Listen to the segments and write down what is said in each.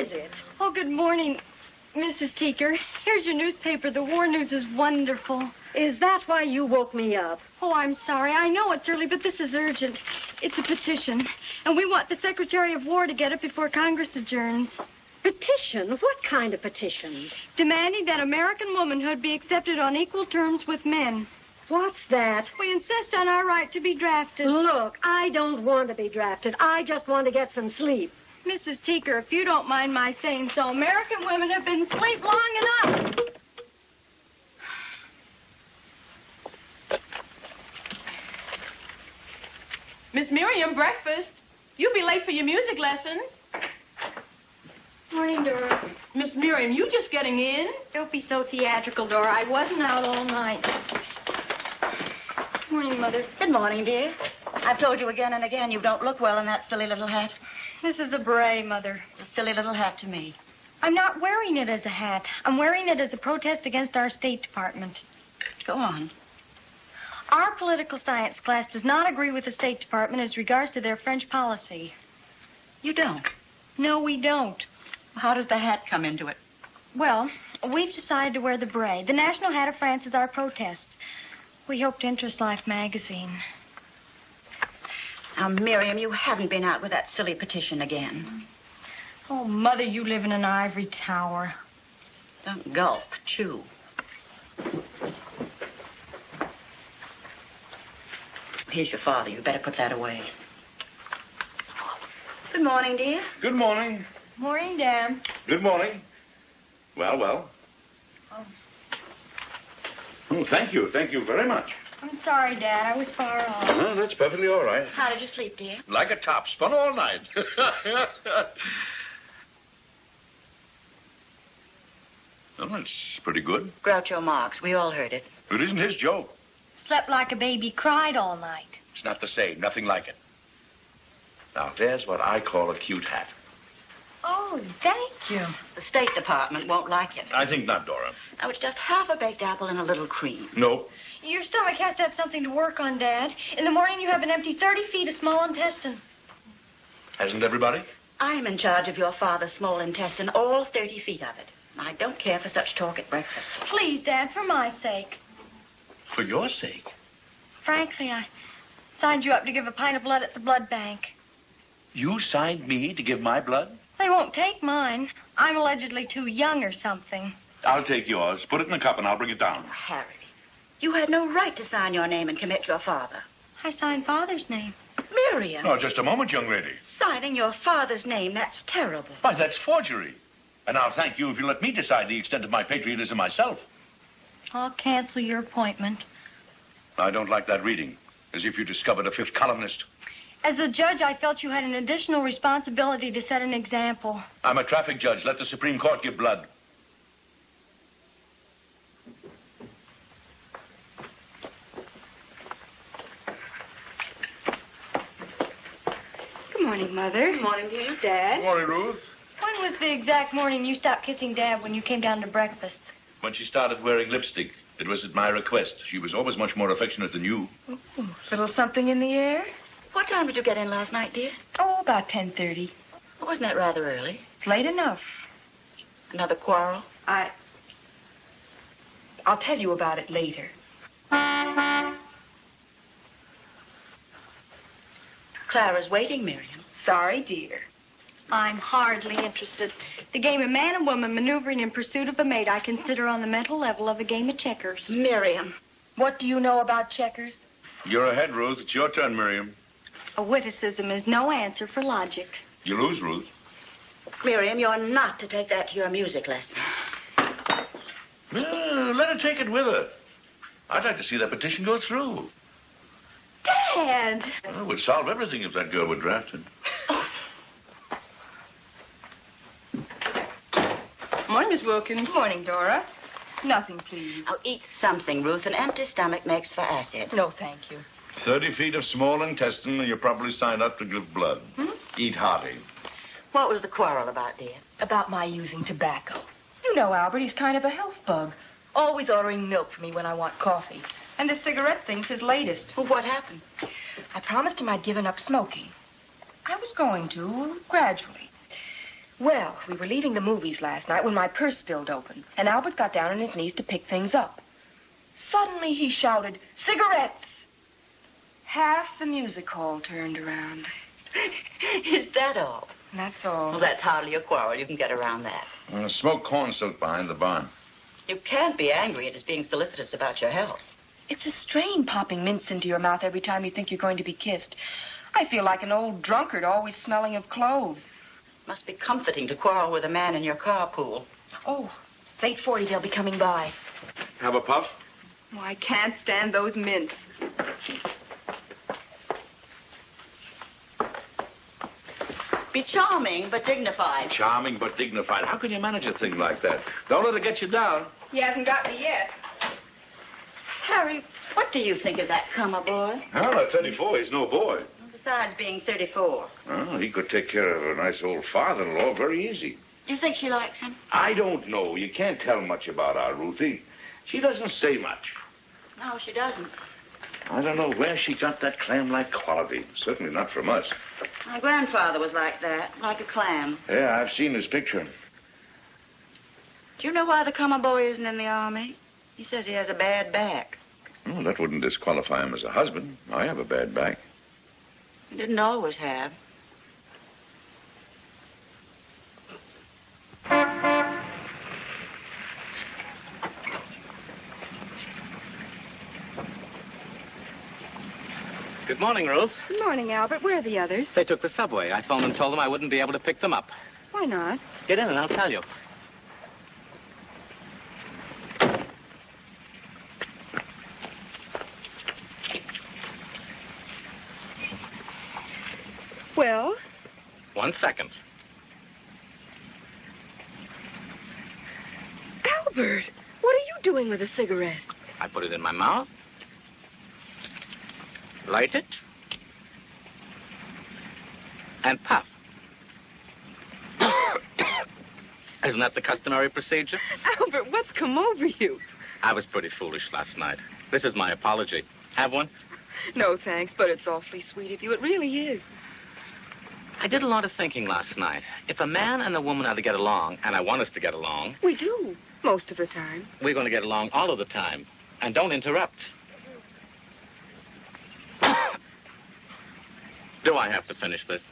is it? Oh, good morning, Mrs. Teaker. Here's your newspaper. The war news is wonderful. Is that why you woke me up? Oh, I'm sorry. I know it's early, but this is urgent. It's a petition, and we want the Secretary of War to get it before Congress adjourns. Petition? What kind of petition? Demanding that American womanhood be accepted on equal terms with men. What's that? We insist on our right to be drafted. Look, I don't want to be drafted. I just want to get some sleep. Mrs. Teaker, if you don't mind my saying so, American women have been asleep long enough. Miss Miriam, breakfast. You'll be late for your music lesson. Morning, Dora. Miss Miriam, you just getting in? Don't be so theatrical, Dora. I wasn't out all night. Good morning, Mother. Good morning, dear. I've told you again and again you don't look well in that silly little hat. This is a beret, Mother. It's a silly little hat to me. I'm not wearing it as a hat. I'm wearing it as a protest against our State Department. Go on. Our political science class does not agree with the State Department as regards to their French policy. You don't? No, we don't. How does the hat come into it? Well, we've decided to wear the beret. The national hat of France is our protest. We hope to interest Life magazine. Now, Miriam, you haven't been out with that silly petition again. Oh, Mother, you live in an ivory tower. Don't gulp, chew. Here's your father. You better put that away. Good morning, dear. Good morning. Morning, Dan. Good morning. Well, well. Oh. Oh, thank you. Thank you very much. I'm sorry, Dad. I was far off. No, that's perfectly all right. How did you sleep, dear? Like a topspun all night. Well, that's pretty good. Groucho Marx. We all heard it. It isn't his joke. Slept like a baby, cried all night. It's not the same. Nothing like it. Now, there's what I call a cute hat. Oh, thank you. The State Department won't like it. I think not, Dora. Now, it's just half a baked apple and a little cream. No. Your stomach has to have something to work on, Dad. In the morning, you have an empty 30 feet of small intestine. Hasn't everybody? I'm in charge of your father's small intestine, all 30 feet of it. I don't care for such talk at breakfast. Please, Dad, for my sake. For your sake? Frankly, I signed you up to give a pint of blood at the blood bank. You signed me to give my blood? They won't take mine. I'm allegedly too young or something. I'll take yours. Put it in the cup and I'll bring it down. Oh, Harry, you had no right to sign your name and commit your father. I signed Father's name. Miriam. Oh, just a moment, young lady. Signing your father's name, that's terrible. Why, that's forgery. And I'll thank you if you let me decide the extent of my patriotism myself. I'll cancel your appointment. I don't like that reading, as if you discovered a fifth columnist. As a judge, I felt you had an additional responsibility to set an example. I'm a traffic judge. Let the Supreme Court give blood. Good morning, Mother. Good morning, dear. Dad. Good morning, Ruth. When was the exact morning you stopped kissing Dad when you came down to breakfast? When she started wearing lipstick. It was at my request. She was always much more affectionate than you. Ooh, little something in the air? What time did you get in last night, dear? Oh, about 10:30. Well, wasn't that rather early? It's late enough. Another quarrel? I'll tell you about it later. Clara's waiting, Miriam. Sorry, dear. I'm hardly interested. The game of man and woman maneuvering in pursuit of a mate I consider on the mental level of a game of checkers. Miriam, what do you know about checkers? You're ahead, Ruth. It's your turn, Miriam. A witticism is no answer for logic. You lose, Ruth. Miriam, you're not to take that to your music lesson. Let her take it with her. I'd like to see that petition go through. Dad! Well, it would solve everything if that girl were drafted. Morning, Miss Wilkins. Good morning, Dora. Nothing, please. I'll eat something, Ruth. An empty stomach makes for acid. No, thank you. 30 feet of small intestine, and you're probably signed up to give blood. Hmm? Eat hearty. What was the quarrel about, dear? About my using tobacco. You know, Albert, he's kind of a health bug. Always ordering milk for me when I want coffee. And the cigarette thing's his latest. Well, what happened? I promised him I'd given up smoking. I was going to, gradually. Well, we were leaving the movies last night when my purse spilled open, and Albert got down on his knees to pick things up. Suddenly he shouted, "Cigarettes!" Half the music hall turned around. Is that all? That's all. Well, that's hardly a quarrel. You can get around that. Well, smoke corn silk behind the barn. You can't be angry at his being solicitous about your health. It's a strain popping mints into your mouth every time you think you're going to be kissed. I feel like an old drunkard always smelling of cloves. Must be comforting to quarrel with a man in your carpool. Oh, it's 8:40. They'll be coming by. Have a puff? Oh, I can't stand those mints. Be charming, but dignified. Charming, but dignified. How can you manage a thing like that? Don't let it get you down. He hasn't got me yet. Harry, what do you think of that Kummer boy? Well, at 34, he's no boy. Besides being 34. Well, he could take care of a nice old father-in-law very easy. Do you think she likes him? I don't know. You can't tell much about our Ruthie. She doesn't say much. No, she doesn't. I don't know where she got that clam-like quality. Certainly not from us. My grandfather was like that, like a clam. Yeah, I've seen his picture. Do you know why the Kummer boy isn't in the army? He says he has a bad back. Well, that wouldn't disqualify him as a husband. I have a bad back. You didn't always have. Good morning, Ruth. Good morning, Albert. Where are the others? They took the subway. I phoned and told them I wouldn't be able to pick them up. Why not? Get in and I'll tell you. Well? 1 second. Albert, what are you doing with a cigarette? I put it in my mouth. Light it and puff. Isn't that the customary procedure? Albert, what's come over you? I was pretty foolish last night. This is my apology. Have one? No, thanks, but it's awfully sweet of you. It really is. I did a lot of thinking last night. If a man and a woman are to get along, and I want us to get along... We do, most of the time. We're going to get along all of the time. And don't interrupt. Do I have to finish this?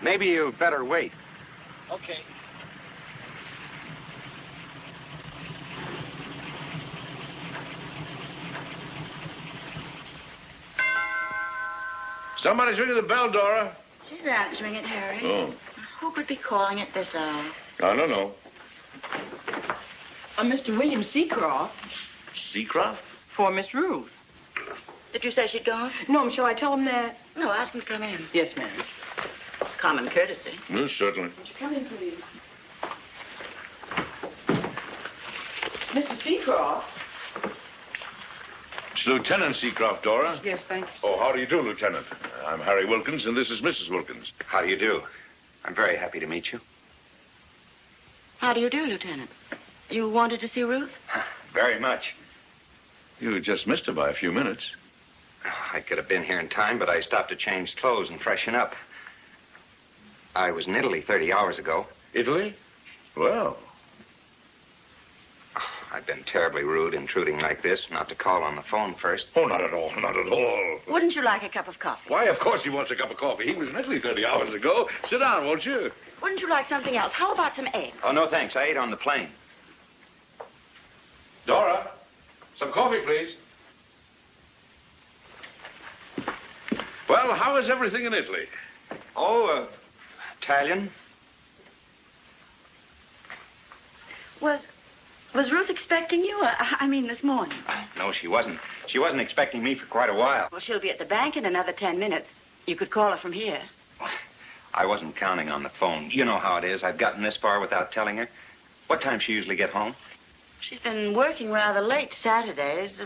Maybe you'd better wait. Okay. Somebody's ringing the bell, Dora. She's answering it, Harry. Oh. Who could be calling at this hour? I don't know. Mr. William Seacroft. Seacroft? For Miss Ruth. Did you say she'd gone? No, shall I tell him that? No, ask him to come in. Yes, ma'am. It's common courtesy. Yes, certainly. Would you come in, please? Mr. Seacroft. It's Lieutenant Seacroft, Dora. Yes, thank you, sir. Oh, how do you do, Lieutenant? I'm Harry Wilkins, and this is Mrs. Wilkins. How do you do? I'm very happy to meet you. How do you do, Lieutenant? You wanted to see Ruth? Very much. You just missed her by a few minutes. I could have been here in time, but I stopped to change clothes and freshen up. I was in Italy 30 hours ago. Italy? Well... I've been terribly rude intruding like this, not to call on the phone first. Oh, not at all, not at all. Wouldn't you like a cup of coffee? Why, of course he wants a cup of coffee. He was in Italy 30 hours ago. Sit down, won't you? Wouldn't you like something else? How about some eggs? Oh, no, thanks. I ate on the plane. Dora, some coffee, please. Well, how is everything in Italy? Oh, Italian. Was Ruth expecting you? I mean, this morning. No, she wasn't. She wasn't expecting me for quite a while. Well, she'll be at the bank in another 10 minutes. You could call her from here. I wasn't counting on the phone. You know how it is. I've gotten this far without telling her. What time she usually get home? She's been working rather late Saturdays,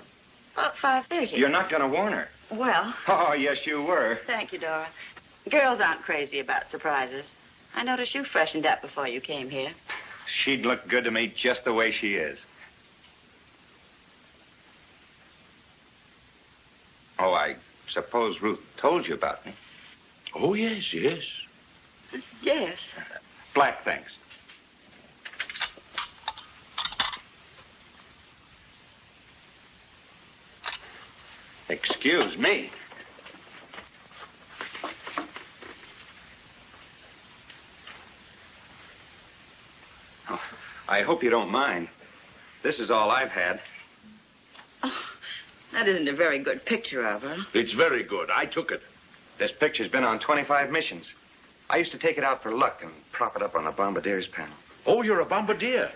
about 5:30. You're not going to warn her. Well. Oh, yes, you were. Thank you, Dora. Girls aren't crazy about surprises. I noticed you freshened up before you came here. She'd look good to me just the way she is. Oh, I suppose Ruth told you about me. Oh, yes, yes. Yes. Black, thanks. Excuse me. Oh, I hope you don't mind. This is all I've had. Oh, that isn't a very good picture of her. It's very good. I took it. This picture's been on 25 missions. I used to take it out for luck and prop it up on the bombardier's panel. Oh, you're a bombardier?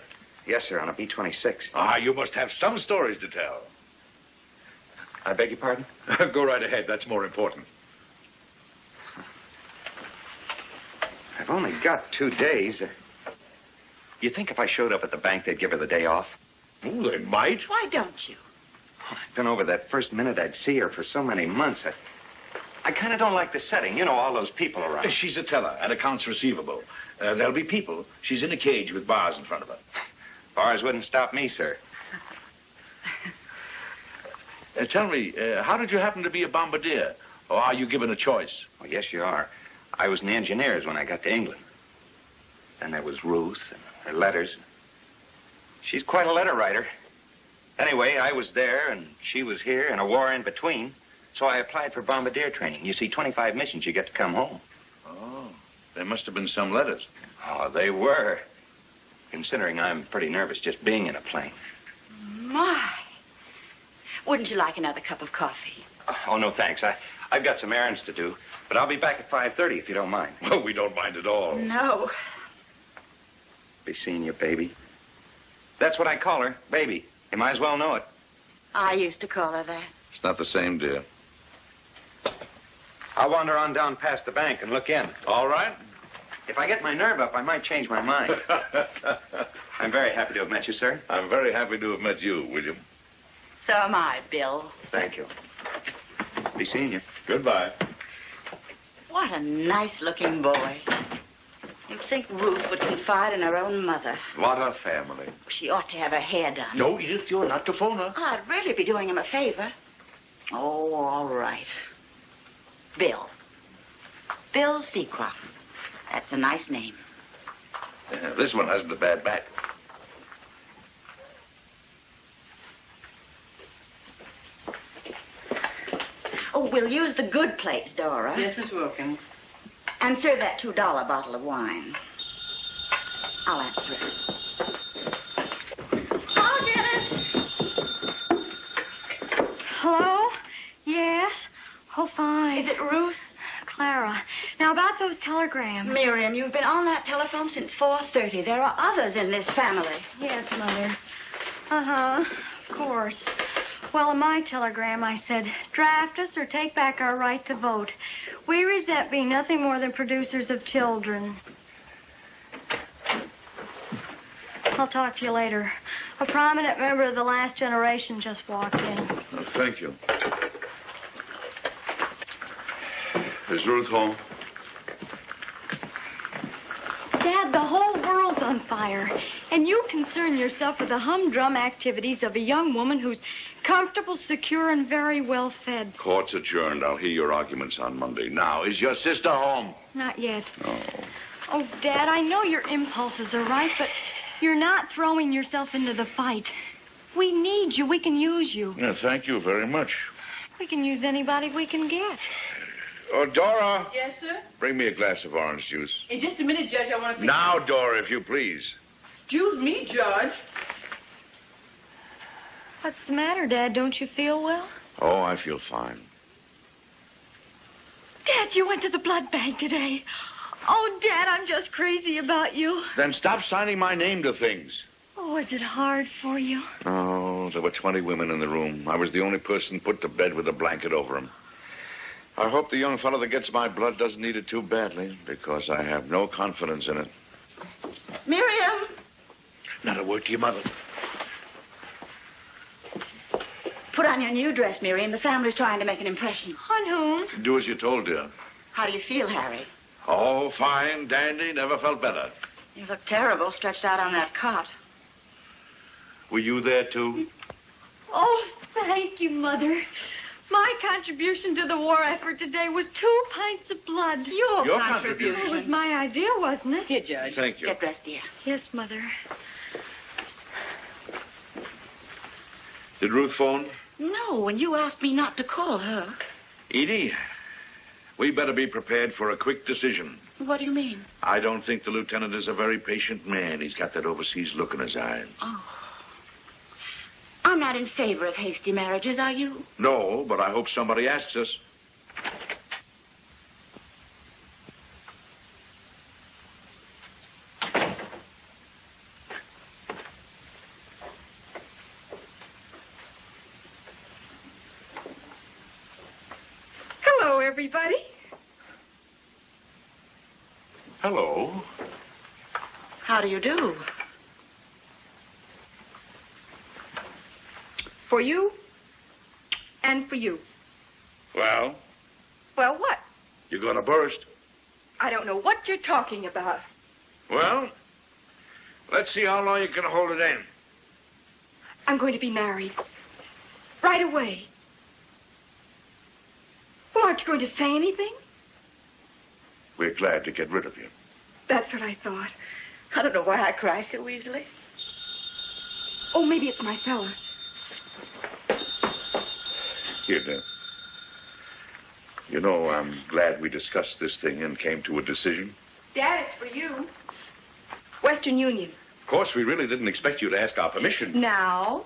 Yes, sir, on a B-26. Ah, you must have some stories to tell. I beg your pardon? Go right ahead. That's more important. I've only got 2 days. You think if I showed up at the bank, they'd give her the day off? Oh, they might. Why don't you? Oh, I've been over that first minute I'd see her for so many months. I kind of don't like the setting. You know, all those people around. She's a teller at accounts receivable. There'll be people. She's in a cage with bars in front of her. Bars wouldn't stop me, sir. Tell me, how did you happen to be a bombardier? Or are you given a choice? Oh, yes, you are. I was in the engineers when I got to England. Then there was Ruth and her letters. She's quite a letter writer. Anyway, I was there and she was here and a war in between. So I applied for bombardier training. You see, 25 missions, you get to come home. Oh, there must have been some letters. Oh, they were. Considering I'm pretty nervous just being in a plane. My. Wouldn't you like another cup of coffee? Oh, no, thanks. I've got some errands to do, but I'll be back at 5:30 if you don't mind. Well, we don't mind at all. No. Be seeing your baby. That's what I call her, baby. You might as well know it. I used to call her that. It's not the same, dear. I'll wander on down past the bank and look in. All right. If I get my nerve up, I might change my mind. I'm very happy to have met you, sir. I'm very happy to have met you, William. So am I, Bill. Thank you. Be seeing you. Goodbye. What a nice-looking boy. You'd think Ruth would confide in her own mother. What a family. She ought to have her hair done. No, Edith, you're not to phone her. I'd really be doing him a favor. Oh, all right. Bill. Bill Seacroft. That's a nice name. This one hasn't a bad back. Oh, we'll use the good plates, Dora. Yes, Miss Wilkins. And serve that $2 bottle of wine. I'll answer it. Hello, Dennis. Hello? Yes? Oh, fine. Is it Ruth? Clara. Now, about those telegrams. Miriam, you've been on that telephone since 4:30. There are others in this family. Yes, Mother. Uh-huh. Of course. Well, in my telegram, I said, draft us or take back our right to vote. We resent being nothing more than producers of children. I'll talk to you later. A prominent member of the last generation just walked in. Oh, thank you. Is Ruth home? Dad, the whole world's on fire. And you concern yourself with the humdrum activities of a young woman who's comfortable, secure, and very well fed. Court's adjourned. I'll hear your arguments on Monday. Now, is your sister home? Not yet. Oh. Oh, Dad, I know your impulses are right, but you're not throwing yourself into the fight. We need you. We can use you. Yeah, thank you very much. We can use anybody we can get. Oh, Dora. Yes, sir? Bring me a glass of orange juice. In just a minute, Judge, I want to... fix now, you. Dora, if you please. Excuse me, Judge. What's the matter, Dad? Don't you feel well? Oh, I feel fine. Dad, you went to the blood bank today. Oh, Dad, I'm just crazy about you. Then stop signing my name to things. Oh, was it hard for you? Oh, there were 20 women in the room. I was the only person put to bed with a blanket over him. I hope the young fellow that gets my blood doesn't need it too badly, because I have no confidence in it. Miriam! Not a word to your mother. Put on your new dress, Miriam. The family's trying to make an impression. On whom? Do as you're told, dear. How do you feel, Harry? Oh, fine, dandy, never felt better. You look terrible stretched out on that cot. Were you there, too? Oh, thank you, Mother. My contribution to the war effort today was 2 pints of blood. Your contribution? It was my idea, wasn't it? Here, Judge. Thank you. Get dressed, dear. Yes, Mother. Did Ruth phone? No, and you asked me not to call her. Edie, we better be prepared for a quick decision. What do you mean? I don't think the lieutenant is a very patient man. He's got that overseas look in his eyes. Oh. I'm not in favor of hasty marriages, are you? No, but I hope somebody asks us. Hello, everybody. Hello. How do you do? For you, and for you. Well? Well, what? You're gonna burst. I don't know what you're talking about. Well, let's see how long you can hold it in. I'm going to be married. Right away. Well, aren't you going to say anything? We're glad to get rid of you. That's what I thought. I don't know why I cry so easily. Oh, maybe it's my fella. Here, dear. You know, I'm glad we discussed this thing and came to a decision. Dad, it's for you. Western Union. Of course, we really didn't expect you to ask our permission. Now.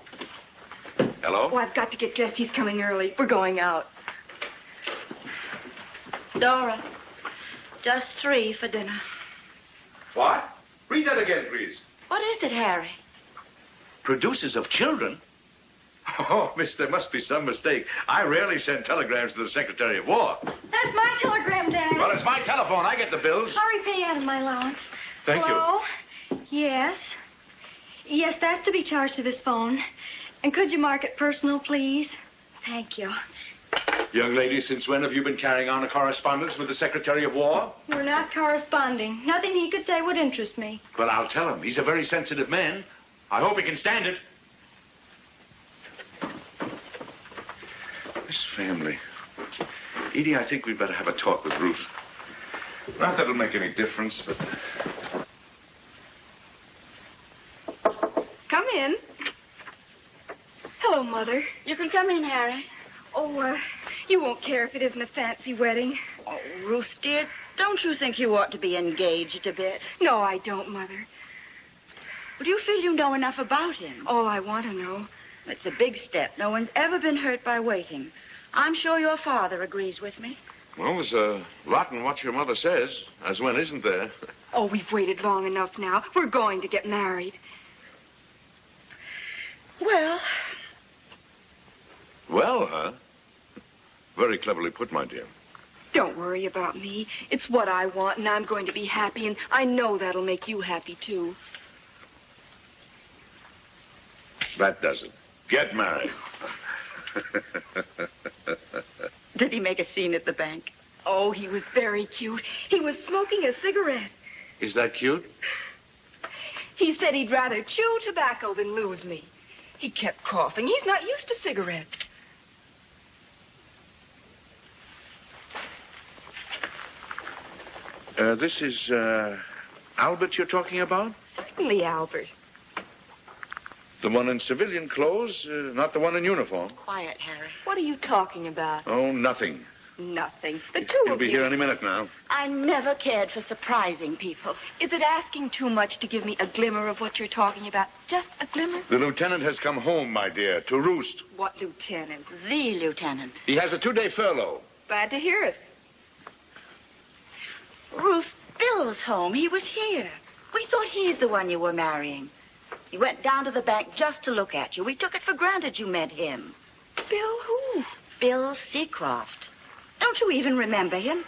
Hello? Oh, I've got to get dressed. He's coming early. We're going out. Dora, just 3 for dinner. What? Read that again, please. What is it, Harry? Producers of children? Oh, miss, there must be some mistake. I rarely send telegrams to the Secretary of War. That's my telegram, Dad. Well, it's my telephone. I get the bills. Sorry, pay out of my allowance. Thank Hello? You. Hello? Yes. Yes, that's to be charged to this phone. And could you mark it personal, please? Thank you. Young lady, since when have you been carrying on a correspondence with the Secretary of War? We're not corresponding. Nothing he could say would interest me. Well, I'll tell him. He's a very sensitive man. I hope he can stand it. This family. Edie, I think we'd better have a talk with Ruth. Not that it'll make any difference, but... Come in. Hello, Mother. You can come in, Harry. Oh, you won't care if it isn't a fancy wedding. Oh, Ruth, dear, don't you think you ought to be engaged a bit? No, I don't, Mother. Well, do you feel you know enough about him? Oh, I want to know. It's a big step. No one's ever been hurt by waiting. I'm sure your father agrees with me. Well, there's a lot in what your mother says, as when isn't there? Oh, we've waited long enough now. We're going to get married. Well. Well, huh? Very cleverly put, my dear. Don't worry about me. It's what I want, and I'm going to be happy, and I know that'll make you happy, too. That does it. Get married. Did he make a scene at the bank? Oh, he was very cute. He was smoking a cigarette. Is that cute? He said he'd rather chew tobacco than lose me. He kept coughing. He's not used to cigarettes. This is, Albert you're talking about? Certainly, Albert. The one in civilian clothes, not the one in uniform. Quiet, Harry. What are you talking about? Oh, nothing. Nothing. The two of you. He'll be here any minute now. I never cared for surprising people. Is it asking too much to give me a glimmer of what you're talking about? Just a glimmer? The lieutenant has come home, my dear, to roost. What lieutenant? The lieutenant. He has a 2-day furlough. Glad to hear it. Ruth, Bill's home. He was here. We thought he's the one you were marrying. He went down to the bank just to look at you. We took it for granted you met him. Bill who? Bill Seacroft. Don't you even remember him?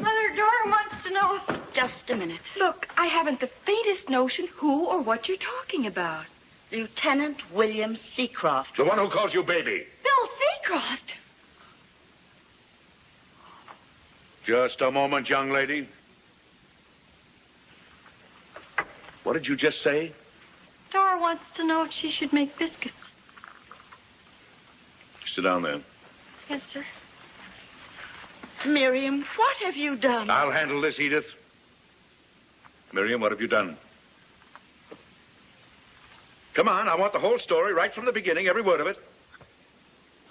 Mother, Dora wants to know... Just a minute. Look, I haven't the faintest notion who or what you're talking about. Lieutenant William Seacroft. The one who calls you baby. Bill Seacroft. Just a moment, young lady. What did you just say? Dora wants to know if she should make biscuits. Sit down there. Yes, sir. Miriam, what have you done? I'll handle this, Edith. Miriam, what have you done? Come on, I want the whole story right from the beginning, every word of it.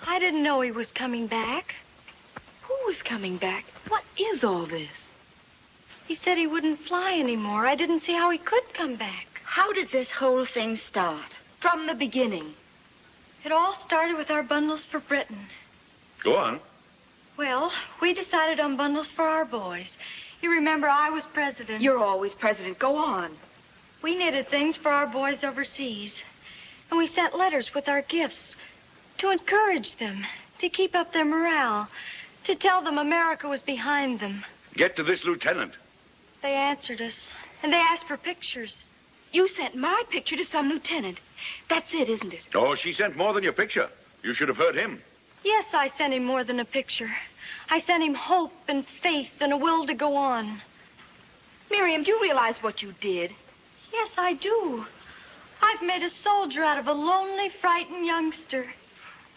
I didn't know he was coming back. Who was coming back? What is all this? He said he wouldn't fly anymore. I didn't see how he could come back. How did this whole thing start? From the beginning. It all started with our Bundles for Britain. Go on. Well, we decided on Bundles for Our Boys. You remember I was president. You're always president. Go on. We knitted things for our boys overseas. And we sent letters with our gifts to encourage them, to keep up their morale, to tell them America was behind them. Get to this, Lieutenant. They answered us, and they asked for pictures. You sent my picture to some lieutenant. That's it, isn't it? Oh, she sent more than your picture. You should have heard him. Yes, I sent him more than a picture. I sent him hope and faith and a will to go on. Miriam, do you realize what you did? Yes, I do. I've made a soldier out of a lonely, frightened youngster.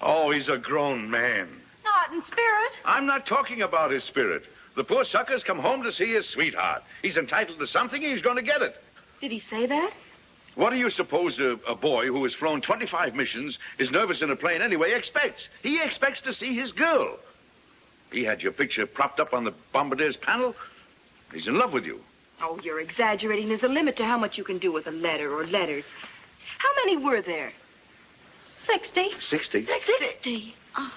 Oh, he's a grown man. Not in spirit. I'm not talking about his spirit. The poor sucker's come home to see his sweetheart. He's entitled to something, and he's going to get it. Did he say that? What do you suppose a boy who has flown 25 missions, is nervous in a plane anyway, expects? He expects to see his girl. He had your picture propped up on the bombardier's panel. He's in love with you. Oh, you're exaggerating. There's a limit to how much you can do with a letter or letters. How many were there? 60. 60? 60. Oh.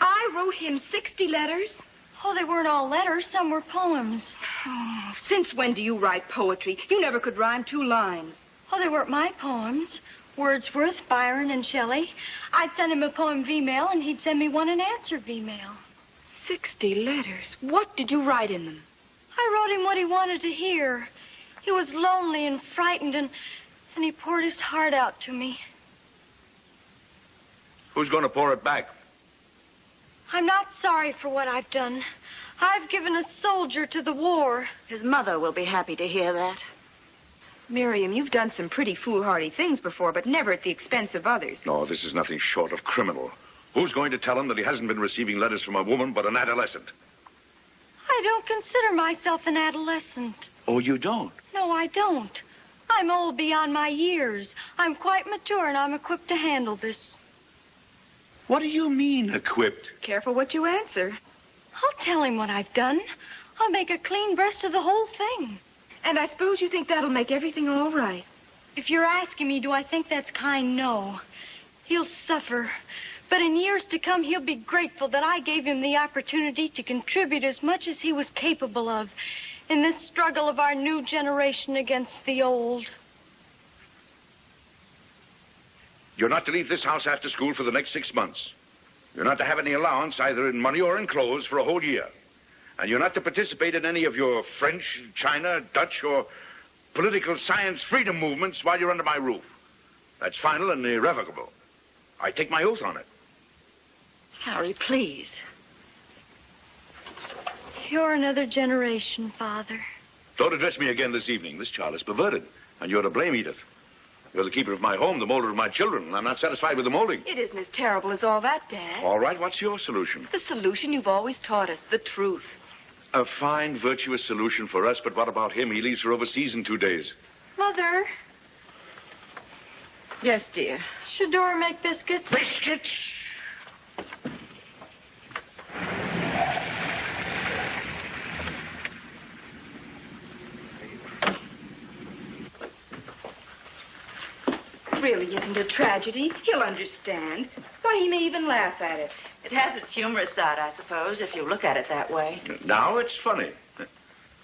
I wrote him 60 letters. Oh, they weren't all letters. Some were poems. Oh, since when do you write poetry? You never could rhyme two lines. Oh, they weren't my poems. Wordsworth, Byron, and Shelley. I'd send him a poem v-mail, and he'd send me one in answer v-mail. 60 letters. What did you write in them? I wrote him what he wanted to hear. He was lonely and frightened, and he poured his heart out to me. Who's going to pour it back? I'm not sorry for what I've done. I've given a soldier to the war. His mother will be happy to hear that. Miriam, you've done some pretty foolhardy things before, but never at the expense of others. No, this is nothing short of criminal. Who's going to tell him that he hasn't been receiving letters from a woman but an adolescent? I don't consider myself an adolescent. Oh, you don't? No, I don't. I'm old beyond my years. I'm quite mature, and I'm equipped to handle this. What do you mean, equipped? Careful what you answer. I'll tell him what I've done. I'll make a clean breast of the whole thing. And I suppose you think that'll make everything all right. If you're asking me, do I think that's kind? No. He'll suffer. But in years to come, he'll be grateful that I gave him the opportunity to contribute as much as he was capable of in this struggle of our new generation against the old. You're not to leave this house after school for the next 6 months. You're not to have any allowance, either in money or in clothes, for a whole year. And you're not to participate in any of your French, China, Dutch, or political science freedom movements while you're under my roof. That's final and irrevocable. I take my oath on it. Harry, please. You're another generation, Father. Don't address me again this evening. This child is perverted, and you're to blame, Edith. You're the keeper of my home, the molder of my children, and I'm not satisfied with the molding. It isn't as terrible as all that, Dad. All right, what's your solution? The solution you've always taught us, the truth. A fine, virtuous solution for us, but what about him? He leaves for overseas in 2 days. Mother. Yes, dear. Should Dora make biscuits? Biscuits! It really isn't a tragedy. He'll understand. Why, he may even laugh at it. It has its humorous side, I suppose, if you look at it that way. Now it's funny.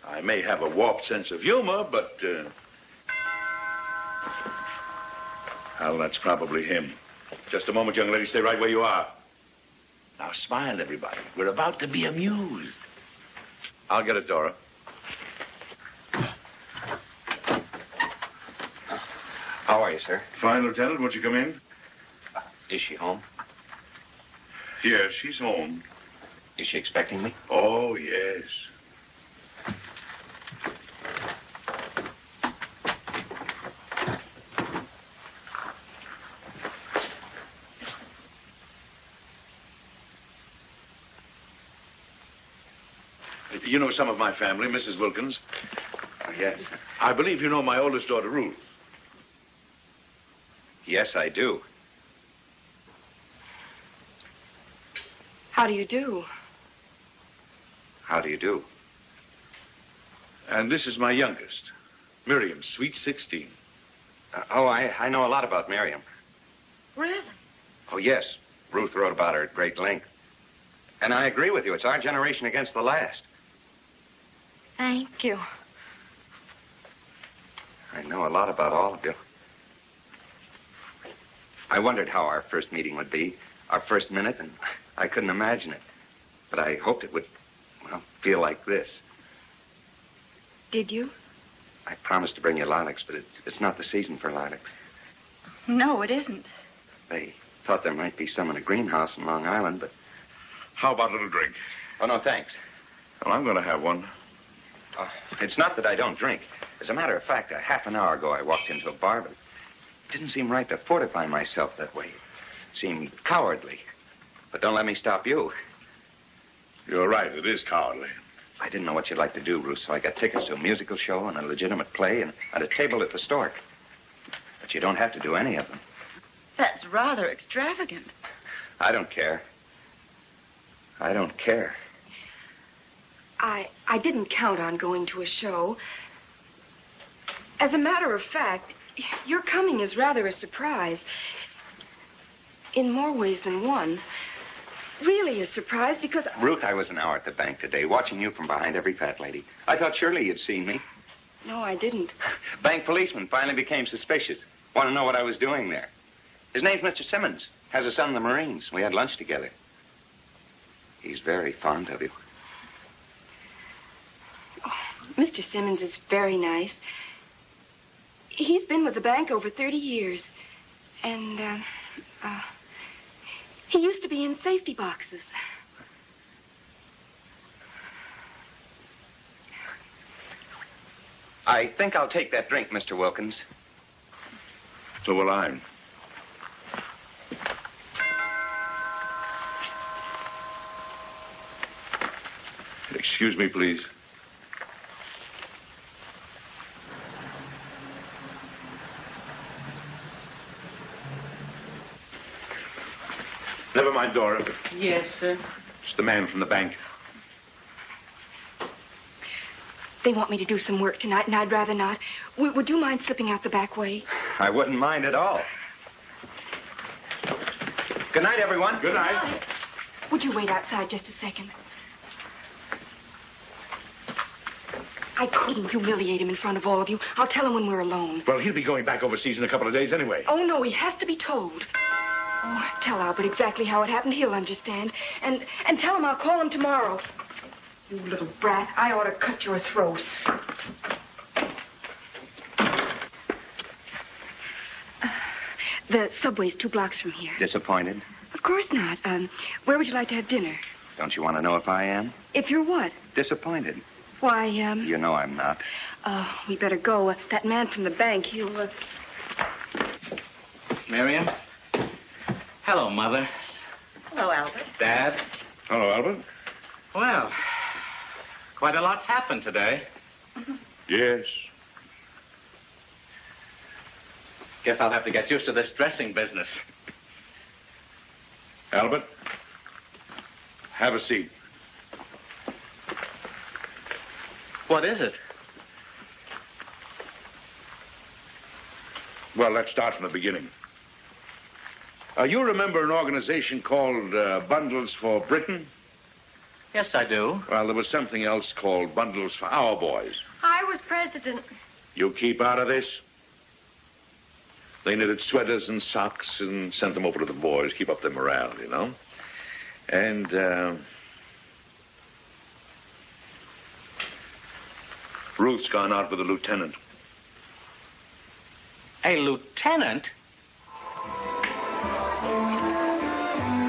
I may have a warped sense of humor, but... Well, that's probably him. Just a moment, young lady. Stay right where you are. Now smile, everybody. We're about to be amused. I'll get it, Dora. How are you, sir? Fine, Lieutenant. Won't you come in? Is she home? Yes, she's home. Is she expecting me? Oh, yes. You know some of my family, Mrs. Wilkins. Yes. I believe you know my oldest daughter, Ruth. Yes, I do. How do you do? How do you do? And this is my youngest, Miriam, sweet 16. I know a lot about Miriam. Really? Oh, yes. Ruth wrote about her at great length. And I agree with you. It's our generation against the last. Thank you. I know a lot about all of you. I wondered how our first meeting would be, our first minute, and I couldn't imagine it. But I hoped it would, well, feel like this. Did you? I promised to bring you lilacs, but it's not the season for lilacs. No, it isn't. They thought there might be some in a greenhouse in Long Island, but... How about a little drink? Oh, no, thanks. Well, I'm going to have one. It's not that I don't drink. As a matter of fact, a half an hour ago, I walked into a bar, but it didn't seem right to fortify myself that way. It seemed cowardly. But don't let me stop you. You're right. It is cowardly. I didn't know what you'd like to do, Ruth, so I got tickets to a musical show and a legitimate play and a table at the Stork. But you don't have to do any of them. That's rather extravagant. I don't care. I don't care. I didn't count on going to a show. As a matter of fact, your coming is rather a surprise. In more ways than one. Really a surprise because... Ruth, I was an hour at the bank today watching you from behind every fat lady. I thought surely you'd seen me. No, I didn't. Bank policeman finally became suspicious. Want to know what I was doing there. His name's Mr. Simmons. Has a son in the Marines. We had lunch together. He's very fond of you. Oh, Mr. Simmons is very nice. He's been with the bank over 30 years. And, he used to be in safety boxes. I think I'll take that drink, Mr. Wilkins. So will I. Excuse me, please. Never mind, Dora. Yes, sir. It's the man from the bank. They want me to do some work tonight, and I'd rather not. Would you mind slipping out the back way? I wouldn't mind at all. Good night, everyone. Good night. Good night. Would you wait outside just a second? I couldn't humiliate him in front of all of you. I'll tell him when we're alone. Well, he'll be going back overseas in a couple of days anyway. Oh, no, he has to be told. Oh, tell Albert exactly how it happened. He'll understand. And tell him I'll call him tomorrow. You little brat. I ought to cut your throat. The subway's 2 blocks from here. Disappointed? Of course not. Where would you like to have dinner? Don't you want to know if I am? If you're what? Disappointed. Why, You know I'm not. Oh, we better go. That man from the bank, he'll, Miriam? Hello, Mother. Hello, Albert. Dad? Hello, Albert. Well, quite a lot's happened today. Mm-hmm. Yes. Guess I'll have to get used to this dressing business. Albert, have a seat. What is it? Well, let's start from the beginning. You remember an organization called Bundles for Britain? Yes, I do. Well, there was something else called Bundles for Our Boys. I was president. You keep out of this. They knitted sweaters and socks and sent them over to the boys, keep up their morale, you know. And, Ruth's gone out with a lieutenant. A lieutenant?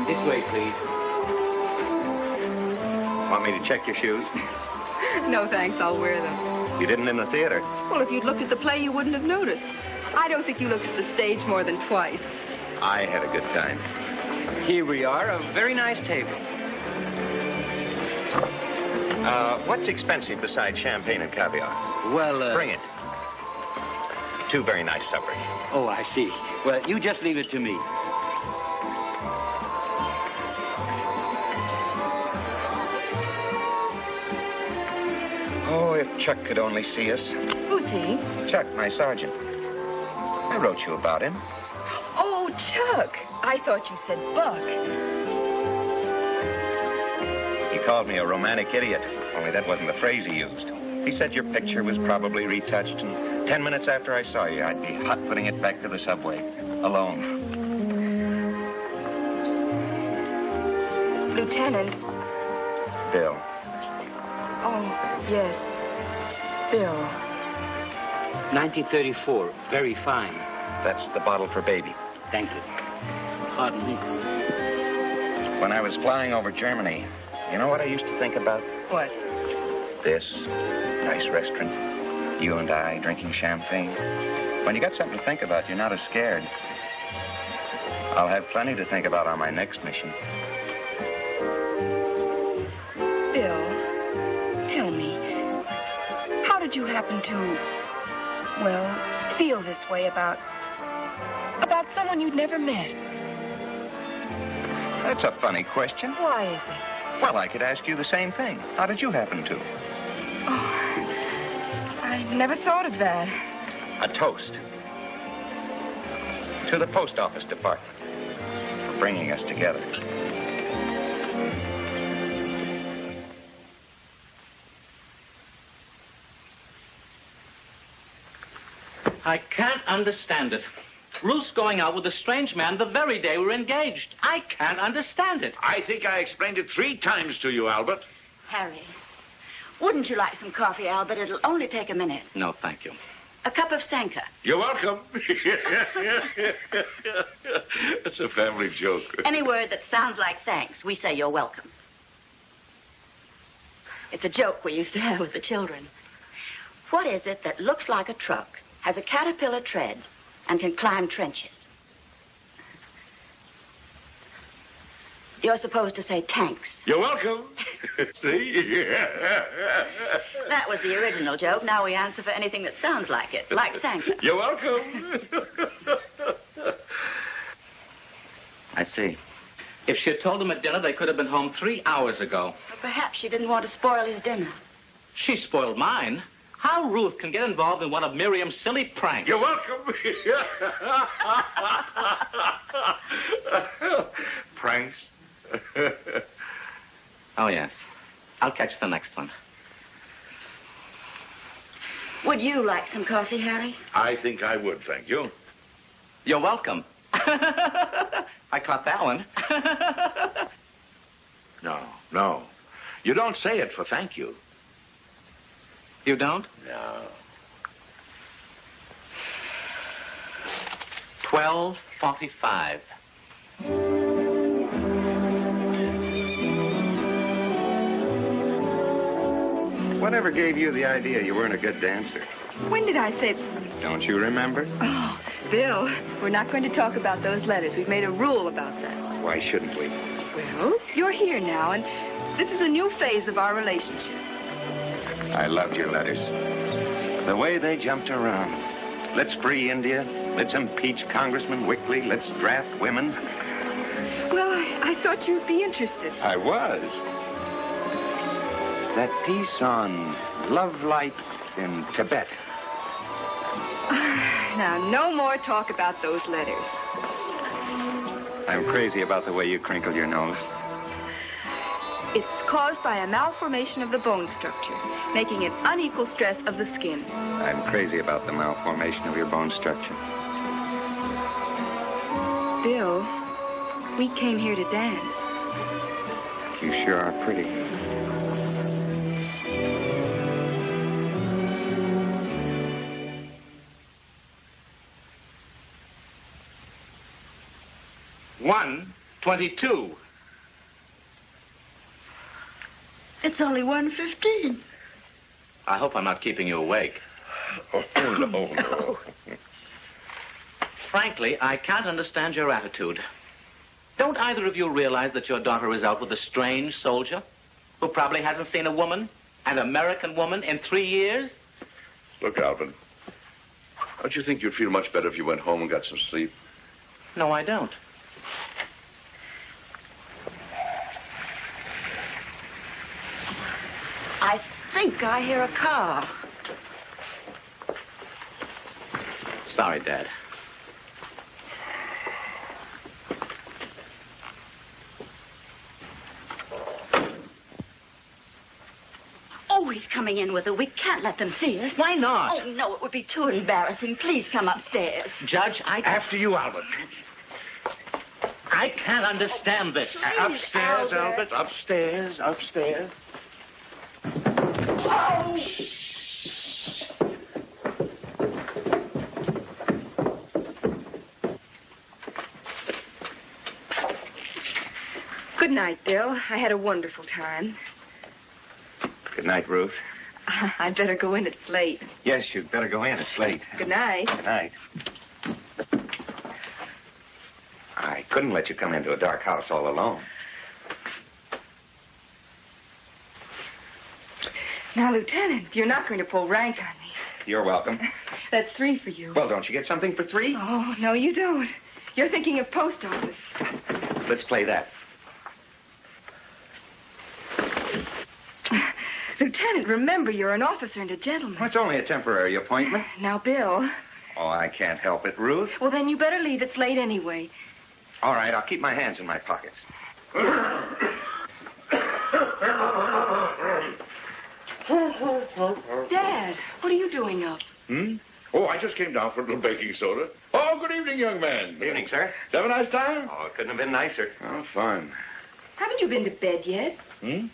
This way, please. Want me to check your shoes? No, thanks. I'll wear them. You didn't in the theater? Well, if you'd looked at the play, you wouldn't have noticed. I don't think you looked at the stage more than twice. I had a good time. Here we are, a very nice table. What's expensive besides champagne and caviar? Well, bring it. Two very nice suppers. Oh, I see. Well, you just leave it to me. Oh, if Chuck could only see us. Who's he? Chuck, my sergeant. I wrote you about him. Oh, Chuck. I thought you said Buck. He called me a romantic idiot, only that wasn't the phrase he used. He said your picture was probably retouched, and 10 minutes after I saw you, I'd be hot putting it back to the subway, alone. Lieutenant. Bill. Oh, yes, Bill. 1934, very fine. That's the bottle for baby. Thank you. Pardon me. When I was flying over Germany, you know what I used to think about? What? This nice restaurant, you and I drinking champagne. When you got something to think about, you're not as scared. I'll have plenty to think about on my next mission. You happen to, well, feel this way about someone you'd never met? That's a funny question. Why is it? Well, I could ask you the same thing. How did you happen to? Oh, I never thought of that. A toast. To the post office department for bringing us together. I can't understand it. Ruth's going out with a strange man the very day we're engaged. I can't understand it. I think I explained it 3 times to you, Albert. Harry, wouldn't you like some coffee, Albert? It'll only take a minute. No, thank you. A cup of Sanka. You're welcome. It's a family joke. Any word that sounds like thanks, we say you're welcome. It's a joke we used to have with the children. What is it that looks like a truck, has a caterpillar tread, and can climb trenches? You're supposed to say tanks. You're welcome. See? That was the original joke. Now we answer for anything that sounds like it, like Sanka. You're welcome. I see. If she had told them at dinner, they could have been home 3 hours ago. Well, perhaps she didn't want to spoil his dinner. She spoiled mine. How Ruth can get involved in one of Miriam's silly pranks. You're welcome. Pranks? Oh, yes. I'll catch the next one. Would you like some coffee, Harry? I think I would, thank you. You're welcome. I caught that one. No. You don't say it for thank you. You don't? No. 12:45. Whatever gave you the idea you weren't a good dancer? When did I say... Don't you remember? Oh, Bill, we're not going to talk about those letters. We've made a rule about that. Why shouldn't we? Well, you're here now, and this is a new phase of our relationship. I loved your letters. The way they jumped around. Let's free India. Let's impeach Congressman Wickley. Let's draft women. Well, I thought you'd be interested. I was. That piece on love light in Tibet. Now, no more talk about those letters. I'm crazy about the way you crinkle your nose. It's caused by a malformation of the bone structure, making an unequal stress of the skin. I'm crazy about the malformation of your bone structure. Bill, we came here to dance. You sure are pretty. One, 22. It's only 1:15. I hope I'm not keeping you awake. Oh, no. Frankly, I can't understand your attitude. Don't either of you realize that your daughter is out with a strange soldier who probably hasn't seen a woman An American woman in 3 years? Look, Albert, don't you think you'd feel much better if you went home and got some sleep? No, I don't. I think I hear a car. Sorry, Dad. Oh, he's coming in with her. We can't let them see us. Why not? Oh, no, it would be too embarrassing. Please come upstairs. Judge, I... After you, Albert. I can't understand this. Please, upstairs, Albert. Upstairs, upstairs. Oh! Shh. Good night, Bill. I had a wonderful time. Good night, Ruth. I'd better go in. It's late. Yes, you'd better go in. It's late. Good night. Good night. I couldn't let you come into a dark house all alone. Now, Lieutenant, you're not going to pull rank on me. You're welcome. That's 3 for you. Well, don't you get something for 3? Oh, no, you don't. You're thinking of post office. Let's play that. Lieutenant, remember, you're an officer and a gentleman. Well, it's only a temporary appointment. Now, Bill. Oh, I can't help it, Ruth. Well, then you better leave. It's late anyway. All right, I'll keep my hands in my pockets. Dad, what are you doing up? Hmm? Oh, I just came down for a little baking soda. Oh, good evening, young man. Good evening, sir. Did you have a nice time? Oh, it couldn't have been nicer. Oh, fine. Haven't you been to bed yet? Hmm?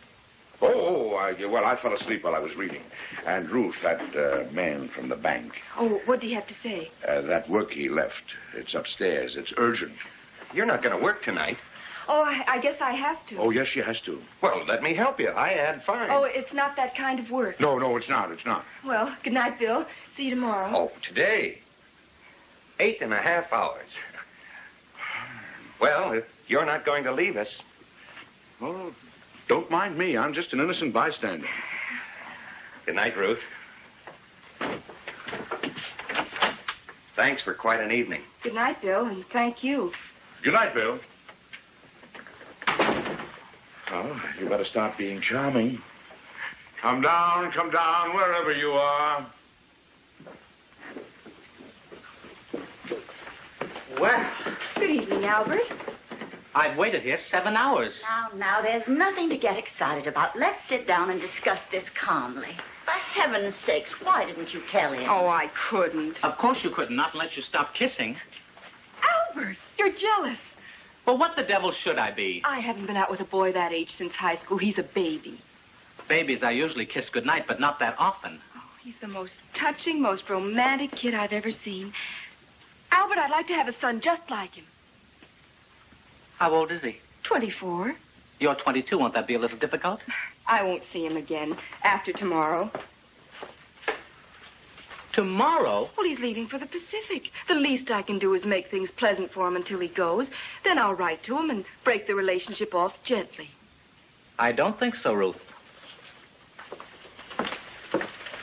Oh, I fell asleep while I was reading. And Ruth, that man from the bank. Oh, what do you have to say? That work he left. It's upstairs. It's urgent. You're not going to work tonight. Oh, I guess I have to. Oh, yes, she has to. Well, let me help you. I add fine. Oh, it's not that kind of work. No, it's not. It's not. Well, good night, Bill. See you tomorrow. Oh, today. 8.5 hours. Well, if you're not going to leave us... Well, don't mind me. I'm just an innocent bystander. Good night, Ruth. Thanks for quite an evening. Good night, Bill, and thank you. Good night, Bill. Well, you better stop being charming. Come down, wherever you are. Well. Good evening, Albert. I've waited here 7 hours. Now, there's nothing to get excited about. Let's sit down and discuss this calmly. For heaven's sakes, why didn't you tell him? Oh, I couldn't. Of course you couldn't. Not unless you stopped kissing. Albert, you're jealous. Well, what the devil should I be? I haven't been out with a boy that age since high school. He's a baby. Babies I usually kiss goodnight, but not that often. Oh, he's the most touching, most romantic kid I've ever seen. Albert, I'd like to have a son just like him. How old is he? 24. You're 22. Won't that be a little difficult? I won't see him again after tomorrow. Tomorrow? Well, he's leaving for the Pacific. The least I can do is make things pleasant for him until he goes. Then I'll write to him and break the relationship off gently. I don't think so, Ruth.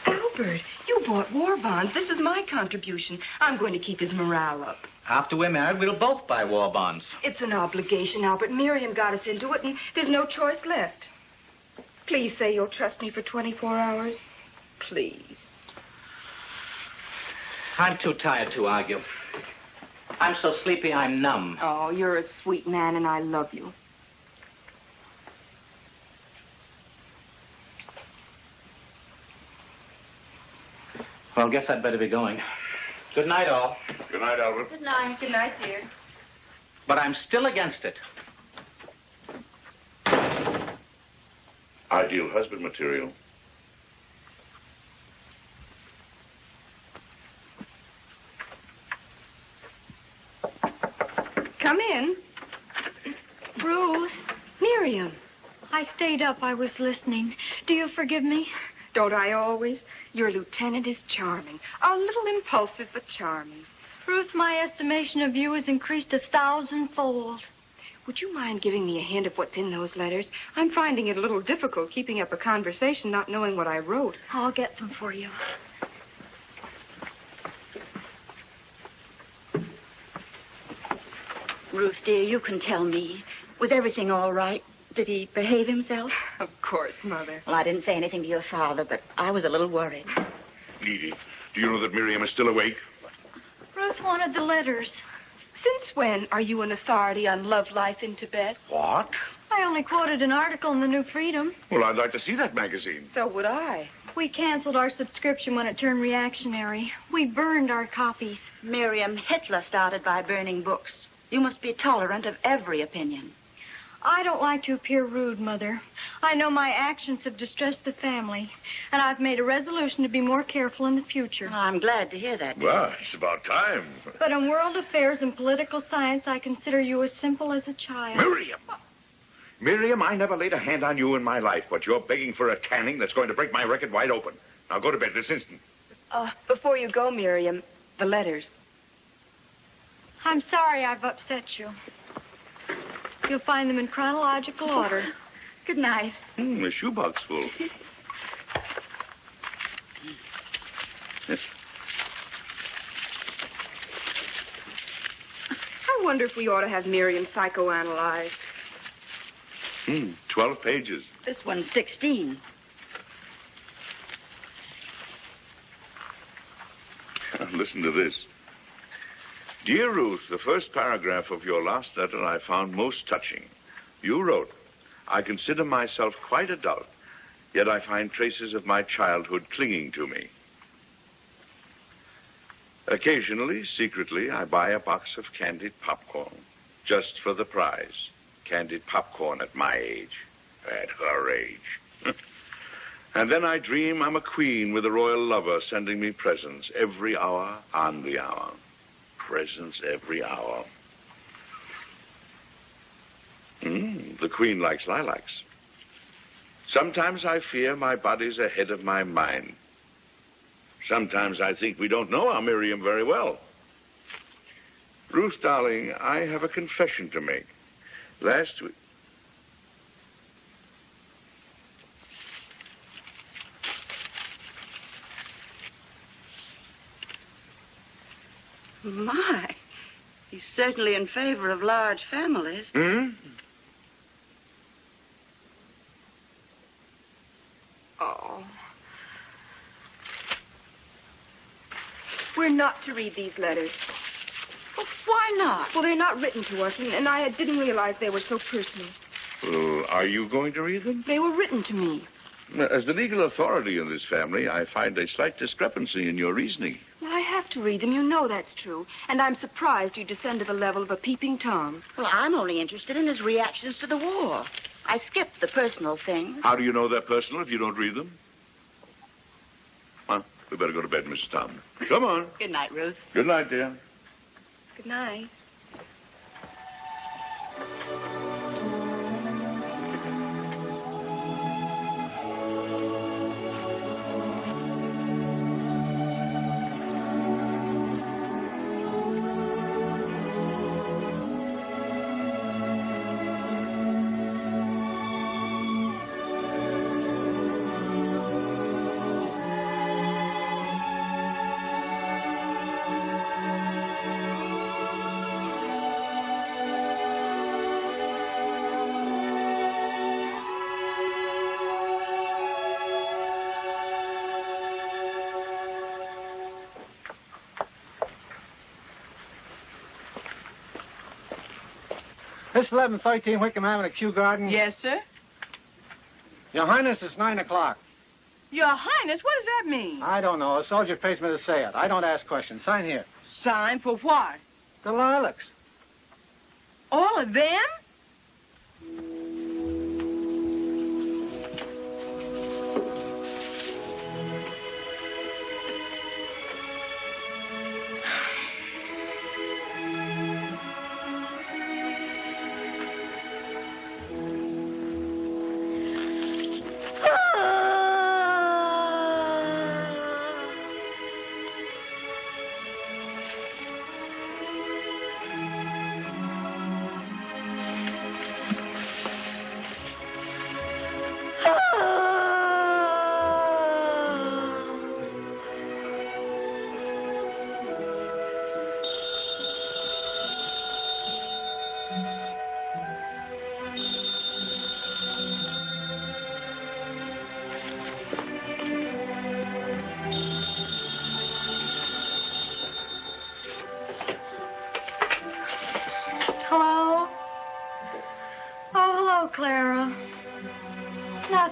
Albert, you bought war bonds. This is my contribution. I'm going to keep his morale up. After we're married, we'll both buy war bonds. It's an obligation, Albert. Miriam got us into it, and there's no choice left. Please say you'll trust me for 24 hours. Please. I'm too tired to argue. I'm so sleepy, I'm numb. Oh, you're a sweet man, and I love you. Well, I guess I'd better be going. Good night, all. Good night, Albert. Good night. Good night, dear. But I'm still against it. Ideal husband material. Come in. Ruth. Miriam. I stayed up. I was listening. Do you forgive me? Don't I always? Your lieutenant is charming. A little impulsive, but charming. Ruth, my estimation of you has increased 1,000-fold. Would you mind giving me a hint of what's in those letters? I'm finding it a little difficult keeping up a conversation not knowing what I wrote. I'll get them for you. Ruth, dear, you can tell me. Was everything all right? Did he behave himself? Of course, Mother. Well, I didn't say anything to your father, but I was a little worried. Edie, do you know that Miriam is still awake? Ruth wanted the letters. Since when are you an authority on love life in Tibet? What? I only quoted an article in the New Freedom. Well, I'd like to see that magazine. So would I. We canceled our subscription when it turned reactionary. We burned our copies. Miriam, Hitler started by burning books. You must be tolerant of every opinion. I don't like to appear rude, Mother. I know my actions have distressed the family, and I've made a resolution to be more careful in the future. Well, I'm glad to hear that, dear. Well, it's about time. But in world affairs and political science, I consider you as simple as a child. Miriam! Miriam, I never laid a hand on you in my life, but you're begging for a tanning that's going to break my record wide open. Now go to bed this instant. Before you go, Miriam, the letters. I'm sorry I've upset you. You'll find them in chronological order. Good night. A shoebox full. Yes. I wonder if we ought to have Miriam psychoanalyzed. 12 pages. This one's 16. Listen to this. Dear Ruth, the first paragraph of your last letter I found most touching. You wrote, I consider myself quite adult, yet I find traces of my childhood clinging to me. Occasionally, secretly, I buy a box of candied popcorn, just for the prize. Candied popcorn at my age. At her age. And then I dream I'm a queen with a royal lover sending me presents every hour on the hour. Presents every hour. The queen likes lilacs. Sometimes I fear my body's ahead of my mind. Sometimes I think we don't know our Miriam very well. Ruth, darling, I have a confession to make. Last week... My, he's certainly in favor of large families. Oh. We're not to read these letters. Well, why not? Well, they're not written to us, and I didn't realize they were so personal. Well, are you going to read them? They were written to me. As the legal authority in this family, I find a slight discrepancy in your reasoning. Well, I have to read them. You know that's true. And I'm surprised you descend to the level of a peeping Tom. Well, I'm only interested in his reactions to the war. I skipped the personal things. How do you know they're personal if you don't read them? Well, we better go to bed, Mrs. Tom. Come on. Good night, Ruth. Good night, dear. Good night. This 1113 Wickham Avenue, Kew Garden. Yes, sir. Your Highness, it's 9 o'clock. Your Highness? What does that mean? I don't know. A soldier pays me to say it. I don't ask questions. Sign here. Sign for what? The lilacs. All of them?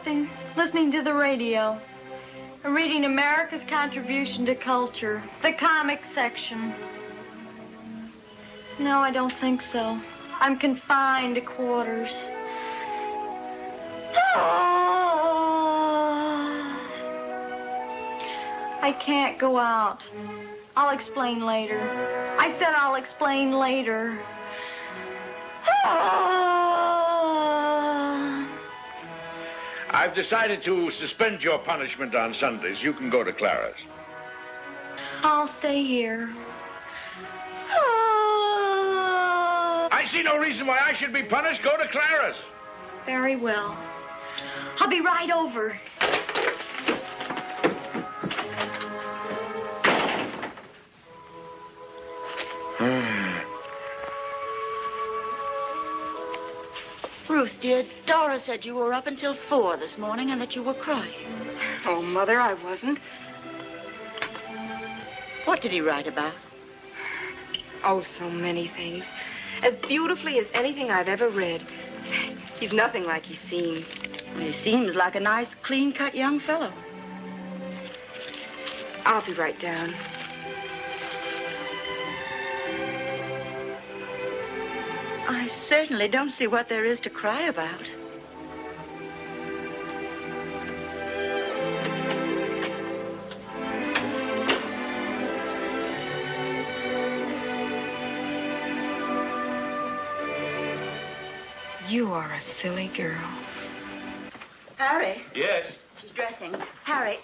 nothing, listening to the radio, and reading America's Contribution to Culture, the comic section. No, I don't think so. I'm confined to quarters. I can't go out. I'll explain later. I said I'll explain later. I've decided to suspend your punishment on Sundays. You can go to Clara's. I'll stay here. I see no reason why I should be punished. Go to Clara's. Very well. I'll be right over. Bruce, dear, Dora said you were up until 4 this morning and that you were crying. Oh, Mother, I wasn't. What did he write about? Oh, so many things. As beautifully as anything I've ever read. He's nothing like he seems. He seems like a nice, clean-cut young fellow. I'll be right down. I certainly don't see what there is to cry about. You are a silly girl. Harry? Yes? She's dressing. Harry,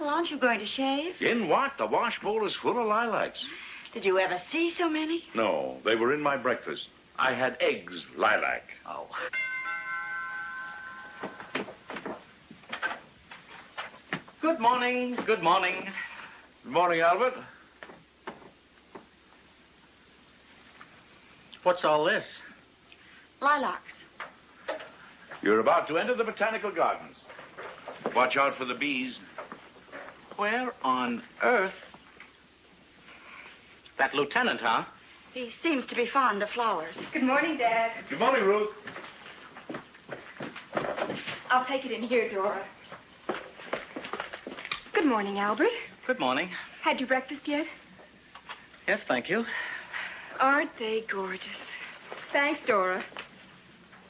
well, aren't you going to shave? In what? The wash bowl is full of lilacs. Did you ever see so many? No, they were in my breakfast. I had eggs, lilac. Oh. Good morning, good morning. Good morning, Albert. What's all this? Lilacs. You're about to enter the botanical gardens. Watch out for the bees. Where on earth? That lieutenant, huh? He seems to be fond of flowers. Good morning, Dad. Good morning, Ruth. I'll take it in here, Dora. Good morning, Albert. Good morning. Had you breakfast yet? Yes, thank you. Aren't they gorgeous? Thanks, Dora.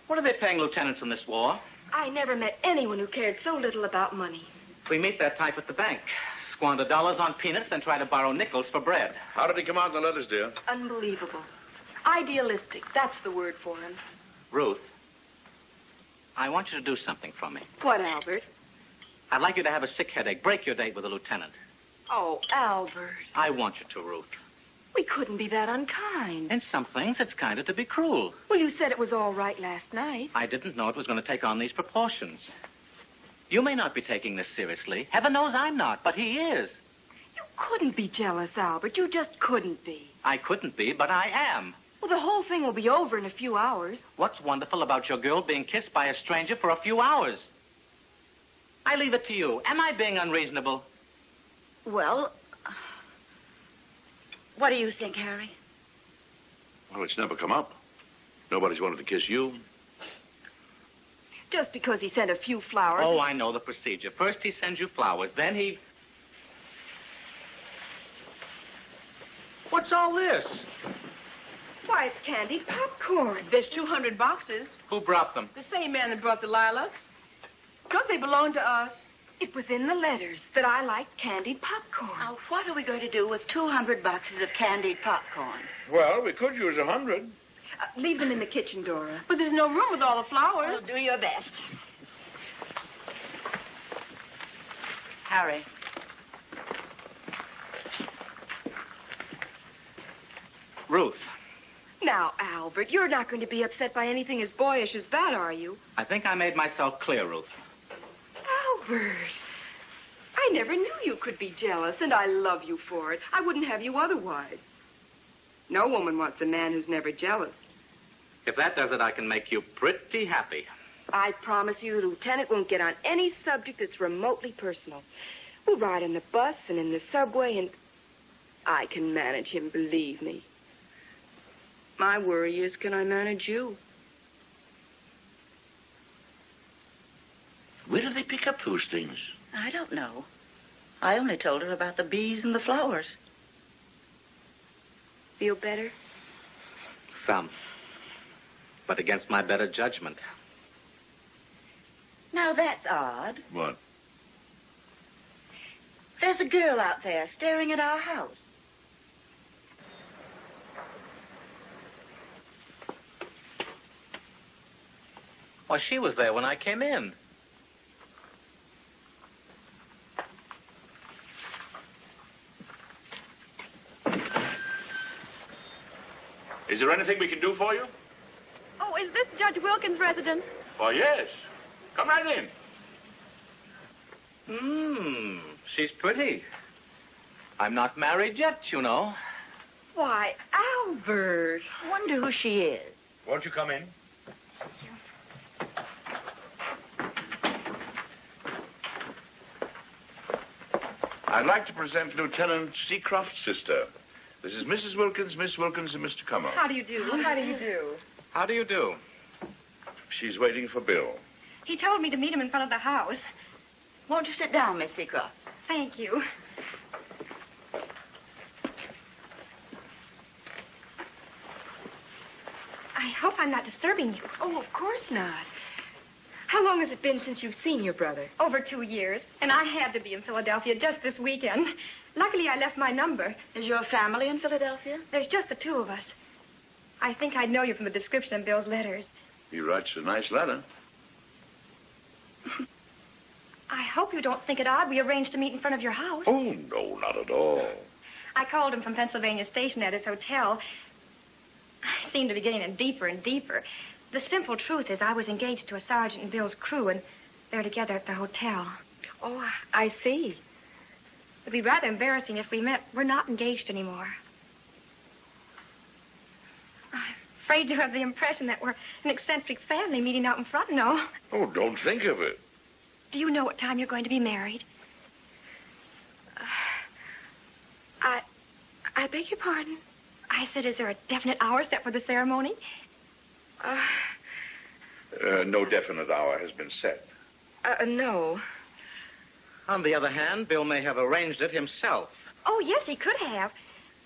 What are they paying lieutenants in this war? I never met anyone who cared so little about money. We meet that type at the bank. Squander dollars on peanuts, then try to borrow nickels for bread. How did he come out in the letters, dear? Unbelievable. Idealistic, that's the word for him. Ruth, I want you to do something for me. What, Albert? I'd like you to have a sick headache. Break your date with the lieutenant. Oh, Albert. I want you to, Ruth. We couldn't be that unkind. In some things, it's kinder to be cruel. Well, you said it was all right last night. I didn't know it was going to take on these proportions. You may not be taking this seriously. Heaven knows I'm not, but he is. You couldn't be jealous, Albert. You just couldn't be. I couldn't be, but I am. Well, the whole thing will be over in a few hours. What's wonderful about your girl being kissed by a stranger for a few hours? I leave it to you. Am I being unreasonable? Well, what do you think, Harry? Well, it's never come up. Nobody's wanted to kiss you. Just because he sent a few flowers. Oh, I know the procedure. First he sends you flowers, then he... What's all this? Why, it's candied popcorn. There's 200 boxes. Who brought them? The same man that brought the lilacs. Don't they belong to us? It was in the letters that I liked candied popcorn. Now, what are we going to do with 200 boxes of candied popcorn? Well, we could use 100. Leave them in the kitchen, Dora. But there's no room with all the flowers. Well, do your best. Harry. Ruth. Now, Albert, you're not going to be upset by anything as boyish as that, are you? I think I made myself clear, Ruth. Albert, I never knew you could be jealous, and I love you for it. I wouldn't have you otherwise. No woman wants a man who's never jealous. If that does it, I can make you pretty happy. I promise you, the lieutenant won't get on any subject that's remotely personal. We'll ride on the bus and in the subway, and I can manage him, believe me. My worry is, can I manage you? pick up those things? I don't know. I only told her about the bees and the flowers. Feel better? Some. But against my better judgment. Now, that's odd. What? There's a girl out there staring at our house. Why, she was there when I came in. Is there anything we can do for you? Oh, is this Judge Wilkins' residence? Oh, yes. Come right in. Hmm, she's pretty. I'm not married yet, you know. Why, Albert, wonder who she is. Won't you come in? Thank you. I'd like to present Lieutenant Seacroft's sister. This is Mrs. Wilkins, Miss Wilkins, and Mr. Kummer. How do you do? How do you do? How do you do? She's waiting for Bill. He told me to meet him in front of the house. Won't you sit down, Miss Seacroft? Thank you. I hope I'm not disturbing you. Oh, of course not. How long has it been since you've seen your brother? Over 2 years, and I had to be in Philadelphia just this weekend. Luckily, I left my number. Is your family in Philadelphia? There's just the two of us. I think I know you from the description in Bill's letters. He writes a nice letter. I hope you don't think it odd we arranged to meet in front of your house. Oh, no, not at all. I called him from Pennsylvania Station at his hotel. I seemed to be getting in deeper and deeper. The simple truth is I was engaged to a sergeant in Bill's crew, and they're together at the hotel. Oh, I see. It would be rather embarrassing if we met. We're not engaged anymore. I'm afraid you have the impression that we're an eccentric family meeting out in front, no? Oh, don't think of it. Do you know what time you're going to be married? I beg your pardon? I said, is there a definite hour set for the ceremony? No definite hour has been set. No. On the other hand, Bill may have arranged it himself. Oh, yes, he could have.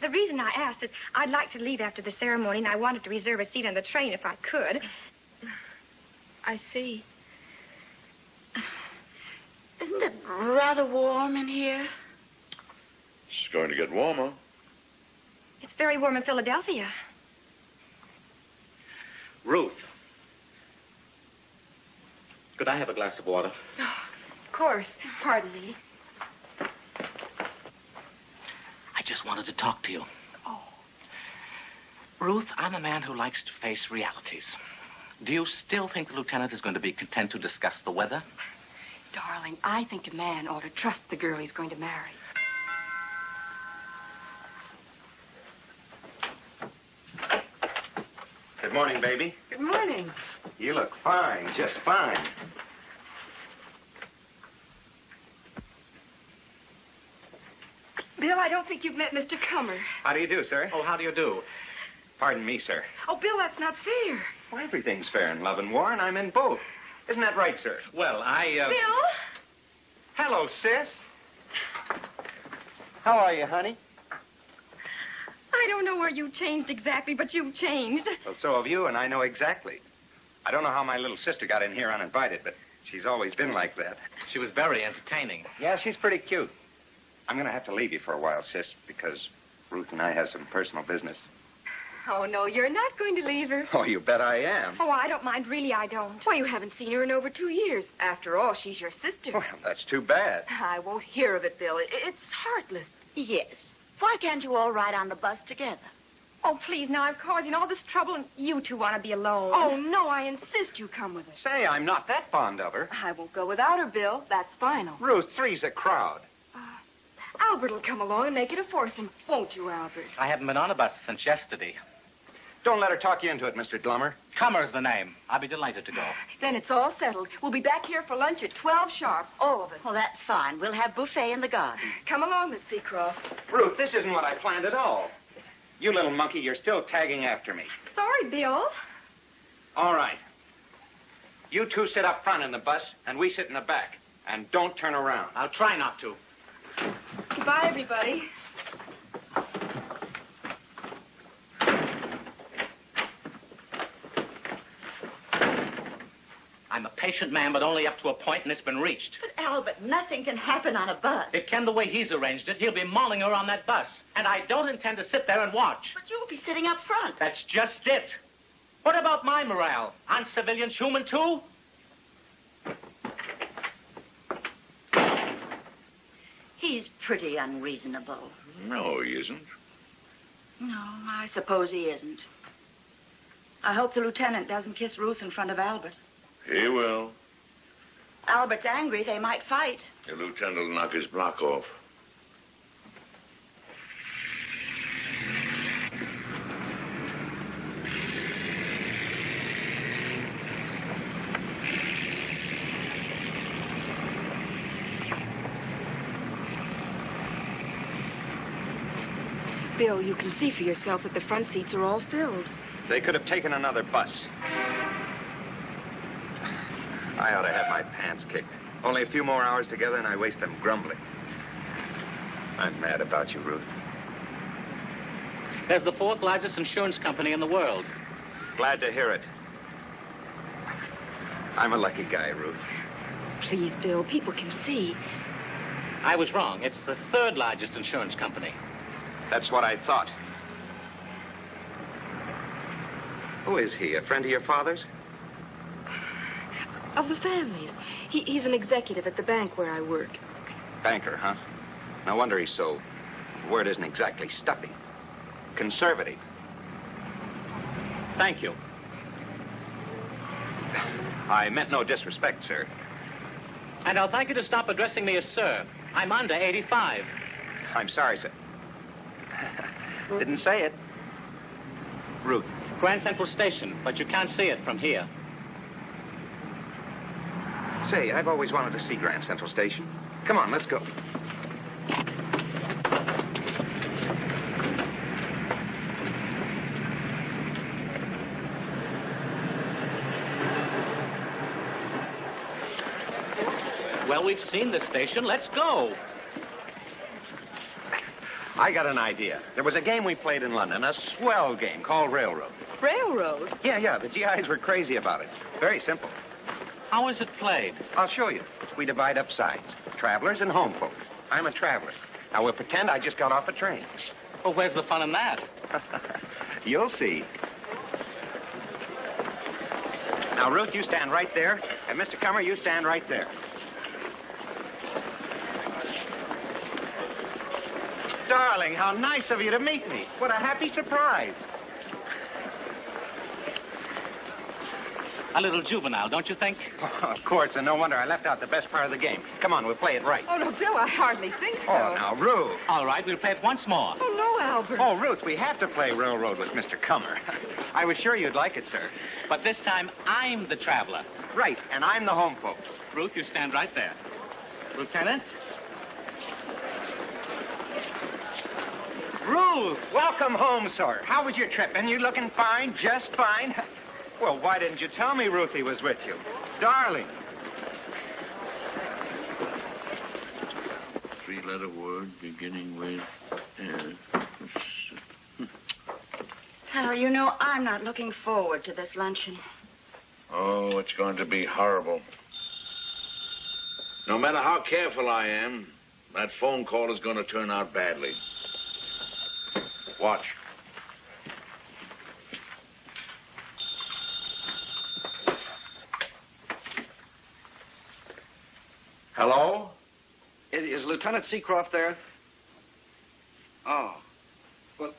The reason I asked is I'd like to leave after the ceremony, and I wanted to reserve a seat on the train if I could. I see. Isn't it rather warm in here? It's going to get warmer. It's very warm in Philadelphia. Ruth, could I have a glass of water? Oh, of course. Pardon me. I just wanted to talk to you. Oh. Ruth, I'm a man who likes to face realities. Do you still think the lieutenant is going to be content to discuss the weather? Darling, I think a man ought to trust the girl he's going to marry. Good morning, baby. Good morning. You look fine, just fine. Bill, I don't think you've met Mr. Kummer. How do you do, sir? Oh, how do you do? Pardon me, sir. Oh, Bill, that's not fair. Well, everything's fair in love and war, and I'm in both. Isn't that right, sir? Well, Bill? Hello, sis. How are you, honey? I don't know where you changed exactly, but you've changed. Well, so have you, and I know exactly. I don't know how my little sister got in here uninvited, but she's always been like that. She was very entertaining. Yeah, she's pretty cute. I'm going to have to leave you for a while, sis, because Ruth and I have some personal business. Oh, no, you're not going to leave her. Oh, you bet I am. Oh, I don't mind. Really, I don't. Well, you haven't seen her in over 2 years. After all, she's your sister. Well, that's too bad. I won't hear of it, Bill. It's heartless. Yes. Why can't you all ride on the bus together? Oh, please, now I've caused you all this trouble, and you two want to be alone. Oh, no, I insist you come with us. Say, I'm not that fond of her. I won't go without her, Bill. That's final. Ruth, three's a crowd. Albert will come along and make it a foursome, won't you, Albert? I haven't been on a bus since yesterday. Don't let her talk you into it, Mr. Glummer. Kummer's the name. I'll be delighted to go. Then it's all settled. We'll be back here for lunch at 12 sharp, all of us. Oh, that's fine. We'll have buffet in the garden. Come along, Miss Seacroft. Ruth, this isn't what I planned at all. You little monkey, you're still tagging after me. Sorry, Bill. All right. You two sit up front in the bus, and we sit in the back. And don't turn around. I'll try not to. Goodbye, everybody. I'm a patient man, but only up to a point, and it's been reached. But, Albert, nothing can happen on a bus. It can the way he's arranged it. He'll be mauling her on that bus. And I don't intend to sit there and watch. But you'll be sitting up front. That's just it. What about my morale? Aren't civilians human, too? He's pretty unreasonable. No, he isn't. No, I suppose he isn't. I hope the lieutenant doesn't kiss Ruth in front of Albert. He will. Albert's angry. They might fight. The lieutenant will knock his block off. Bill, you can see for yourself that the front seats are all filled. They could have taken another bus. I ought to have my pants kicked. Only a few more hours together and I waste them grumbling. I'm mad about you, Ruth. There's the fourth largest insurance company in the world. Glad to hear it. I'm a lucky guy, Ruth. Please, Bill, people can see. I was wrong. It's the third largest insurance company. That's what I thought. Who is he, a friend of your father's? Of the family's. He's an executive at the bank where I work. Banker, huh? No wonder he's so... The word isn't exactly stuffy. Conservative. Thank you. I meant no disrespect, sir. And I'll thank you to stop addressing me as sir. I'm under 85. I'm sorry, sir. Didn't say it. Ruth. Grand Central Station, but you can't see it from here. Say, I've always wanted to see Grand Central Station. Come on, let's go. Well, we've seen the station. Let's go. I got an idea. There was a game we played in London, a swell game called Railroad. Railroad? Yeah, the GIs were crazy about it. Very simple. How is it played? I'll show you. We divide up sides. Travelers and home folks. I'm a traveler. Now, we'll pretend I just got off a train. Well, where's the fun in that? You'll see. Now, Ruth, you stand right there. And, Mr. Kummer, you stand right there. Darling, how nice of you to meet me. What a happy surprise. A little juvenile, don't you think? Oh, of course, and no wonder I left out the best part of the game. Come on, we'll play it right. Oh, no, Bill, I hardly think so. Oh, now, Ruth. All right, we'll play it once more. Oh, no, Albert. Oh, Ruth, we have to play Railroad with Mr. Kummer. I was sure you'd like it, sir. But this time, I'm the traveler. Right, and I'm the home folks. Ruth, you stand right there. Lieutenant? Ruth, welcome home, sir. How was your trip? And you looking fine, just fine. Well, why didn't you tell me Ruthie was with you? Darling. Three-letter word beginning with S. Hal, you know, I'm not looking forward to this luncheon. Oh, it's going to be horrible. No matter how careful I am, that phone call is going to turn out badly. Watch. Hello? Is Lieutenant Seacroft there? Oh. Well,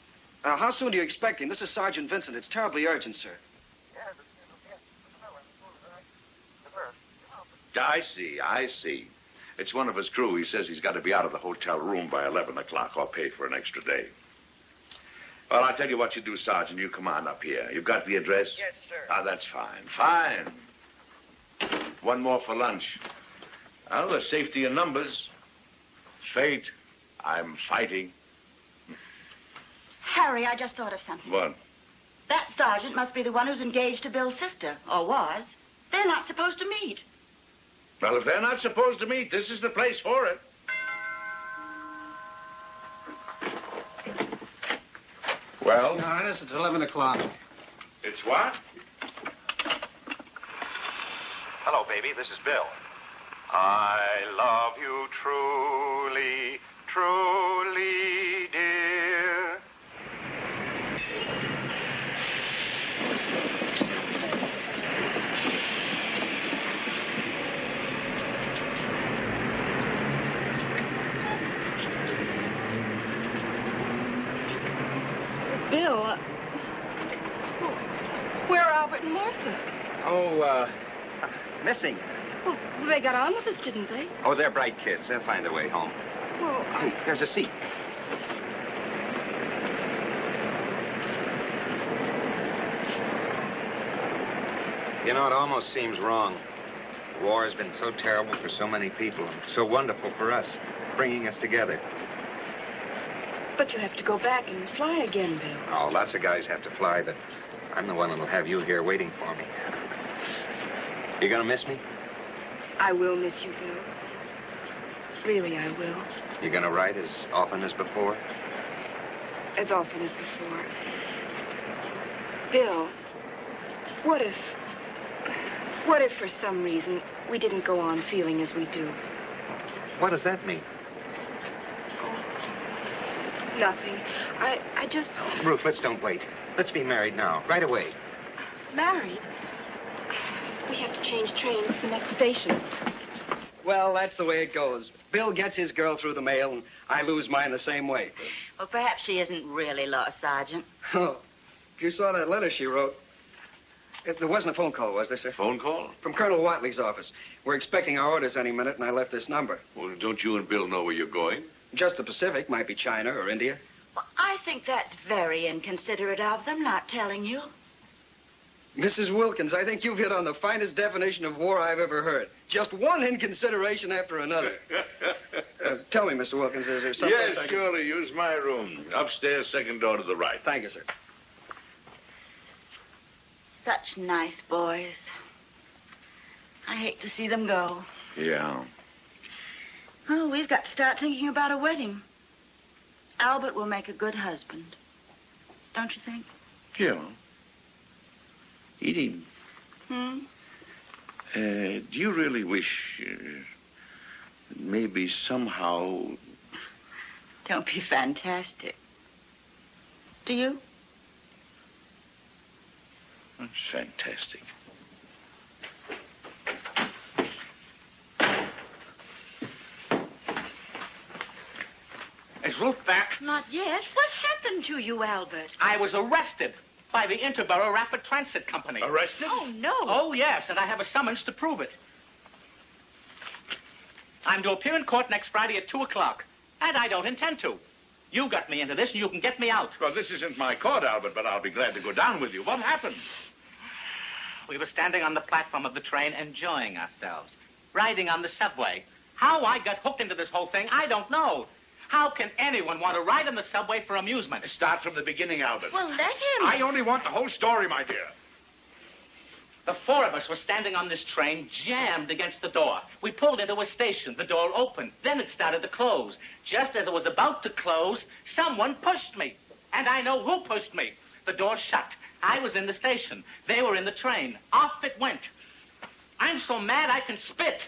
how soon do you expect him? This is Sergeant Vincent. It's terribly urgent, sir. I see. It's one of his crew. He says he's got to be out of the hotel room by 11 o'clock or pay for an extra day. Well, I'll tell you what you do, Sergeant. You come on up here. You've got the address? Yes, sir. Ah, that's fine. Fine. One more for lunch. Well, the safety in numbers. Fate. I'm fighting. Harry, I just thought of something. What? That sergeant must be the one who's engaged to Bill's sister, or was. They're not supposed to meet. Well, if they're not supposed to meet, this is the place for it. Well? No, Ernest, it's 11 o'clock. It's what? Hello, baby. This is Bill. I love you truly, truly, dear. Bill, where are Albert and Martha? Oh, missing. Well, they got on with us, didn't they? Oh, they're bright kids. They'll find their way home. Well, hey, there's a seat. You know, it almost seems wrong. The war has been so terrible for so many people, so wonderful for us, bringing us together. But you have to go back and fly again, Bill. Oh, lots of guys have to fly, but I'm the one that'll have you here waiting for me. You gonna miss me? I will miss you, Bill. Really, I will. You're gonna write as often as before? As often as before. Bill, what if for some reason we didn't go on feeling as we do? What does that mean? Oh, nothing. I just... Oh, Ruth, let's don't wait. Let's be married now, right away. Married? We have to change trains at the next station. Well, that's the way it goes. Bill gets his girl through the mail, and I lose mine the same way. Well, perhaps she isn't really lost, Sergeant. Oh, if you saw that letter she wrote. There wasn't a phone call, was there, sir? Phone call? From Colonel Watley's office. We're expecting our orders any minute, and I left this number. Well, don't you and Bill know where you're going? Just the Pacific. Might be China or India. Well, I think that's very inconsiderate of them, not telling you. Mrs. Wilkins, I think you've hit on the finest definition of war I've ever heard. Just one inconsideration after another. Tell me, Mr. Wilkins, is there something? Yes, surely. Use my room. Upstairs, second door to the right. Thank you, sir. Such nice boys. I hate to see them go. Yeah. Oh, we've got to start thinking about a wedding. Albert will make a good husband. Don't you think? Yeah. Edie, do you really wish maybe somehow... Don't be fantastic. Do you? That's fantastic. Is Ruth back? Not yet. What happened to you, Albert? I was arrested. By the Interborough Rapid Transit Company. Arrested? Oh, no. Oh, yes, and I have a summons to prove it. I'm to appear in court next Friday at 2 o'clock, and I don't intend to. You got me into this, and you can get me out. Well, this isn't my court, Albert, but I'll be glad to go down with you. What happened? We were standing on the platform of the train, enjoying ourselves, riding on the subway. How I got hooked into this whole thing, I don't know. How can anyone want to ride on the subway for amusement? Start from the beginning, Albert. Well, let him. I only want the whole story, my dear. The four of us were standing on this train, jammed against the door. We pulled into a station. The door opened. Then it started to close. Just as it was about to close, someone pushed me. And I know who pushed me. The door shut. I was in the station. They were in the train. Off it went. I'm so mad I can spit.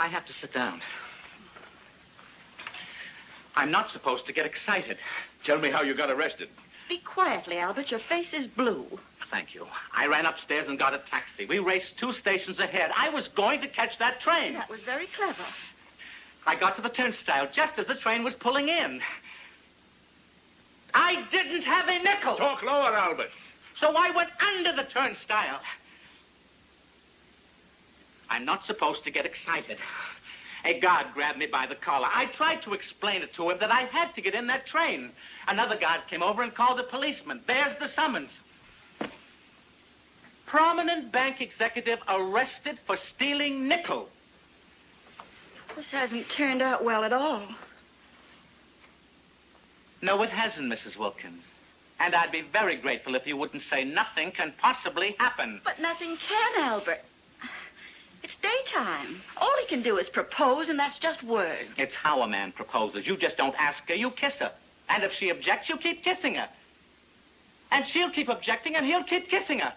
I have to sit down. I'm not supposed to get excited. Tell me how you got arrested. Speak quietly, Albert. Your face is blue. Thank you. I ran upstairs and got a taxi. We raced 2 stations ahead. I was going to catch that train. That was very clever. I got to the turnstile just as the train was pulling in. I didn't have a nickel. Talk lower, Albert. So I went under the turnstile. I'm not supposed to get excited. A guard grabbed me by the collar. I tried to explain it to him that I had to get in that train. Another guard came over and called a policeman. There's the summons. Prominent bank executive arrested for stealing nickel. This hasn't turned out well at all. No, it hasn't, Mrs. Wilkins. And I'd be very grateful if you wouldn't say nothing can possibly happen. But nothing can, Albert. It's daytime. All he can do is propose, and that's just words. It's how a man proposes. You just don't ask her, you kiss her. And if she objects, you keep kissing her. And she'll keep objecting, and he'll keep kissing her.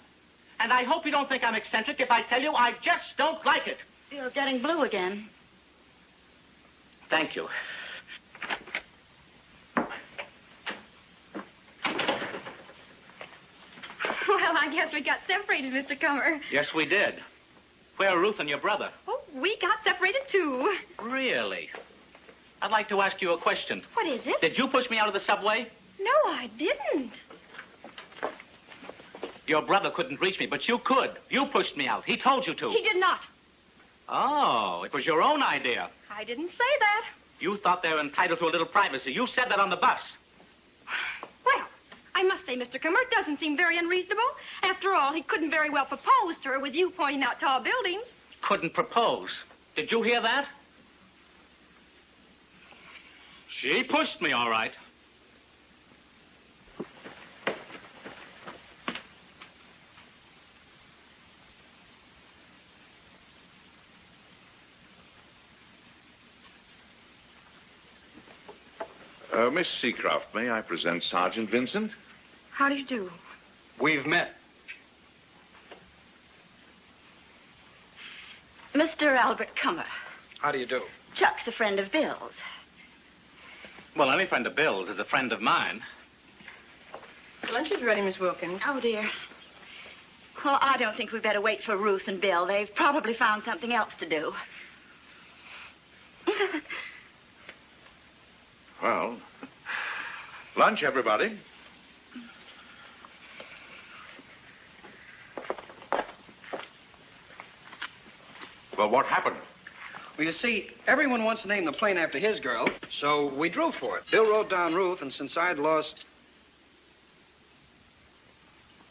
And I hope you don't think I'm eccentric if I tell you I just don't like it. You're getting blue again. Thank you. Well, I guess we got separated, Mr. Kummer. Yes, we did. Where are Ruth and your brother? Oh, we got separated, too. Really? I'd like to ask you a question. What is it? Did you push me out of the subway? No, I didn't. Your brother couldn't reach me, but you could. You pushed me out. He told you to. He did not. Oh, it was your own idea. I didn't say that. You thought they were entitled to a little privacy. You said that on the bus. Well, I must say, Mr. Kummer, it doesn't seem very unreasonable. After all, he couldn't very well propose to her with you pointing out tall buildings. Couldn't propose. Did you hear that? She pushed me, all right. Miss Seacroft, may I present Sergeant Vincent? How do you do? We've met. Mr. Albert Kummer. How do you do? Chuck's a friend of Bill's. Well, any friend of Bill's is a friend of mine. Lunch is ready, Miss Wilkins. Oh, dear. Well, I don't think we'd better wait for Ruth and Bill. They've probably found something else to do. Well, lunch, everybody. Well, what happened? Well, you see, everyone wants to name the plane after his girl, so we drove for it. Bill wrote down Ruth, and since I'd lost...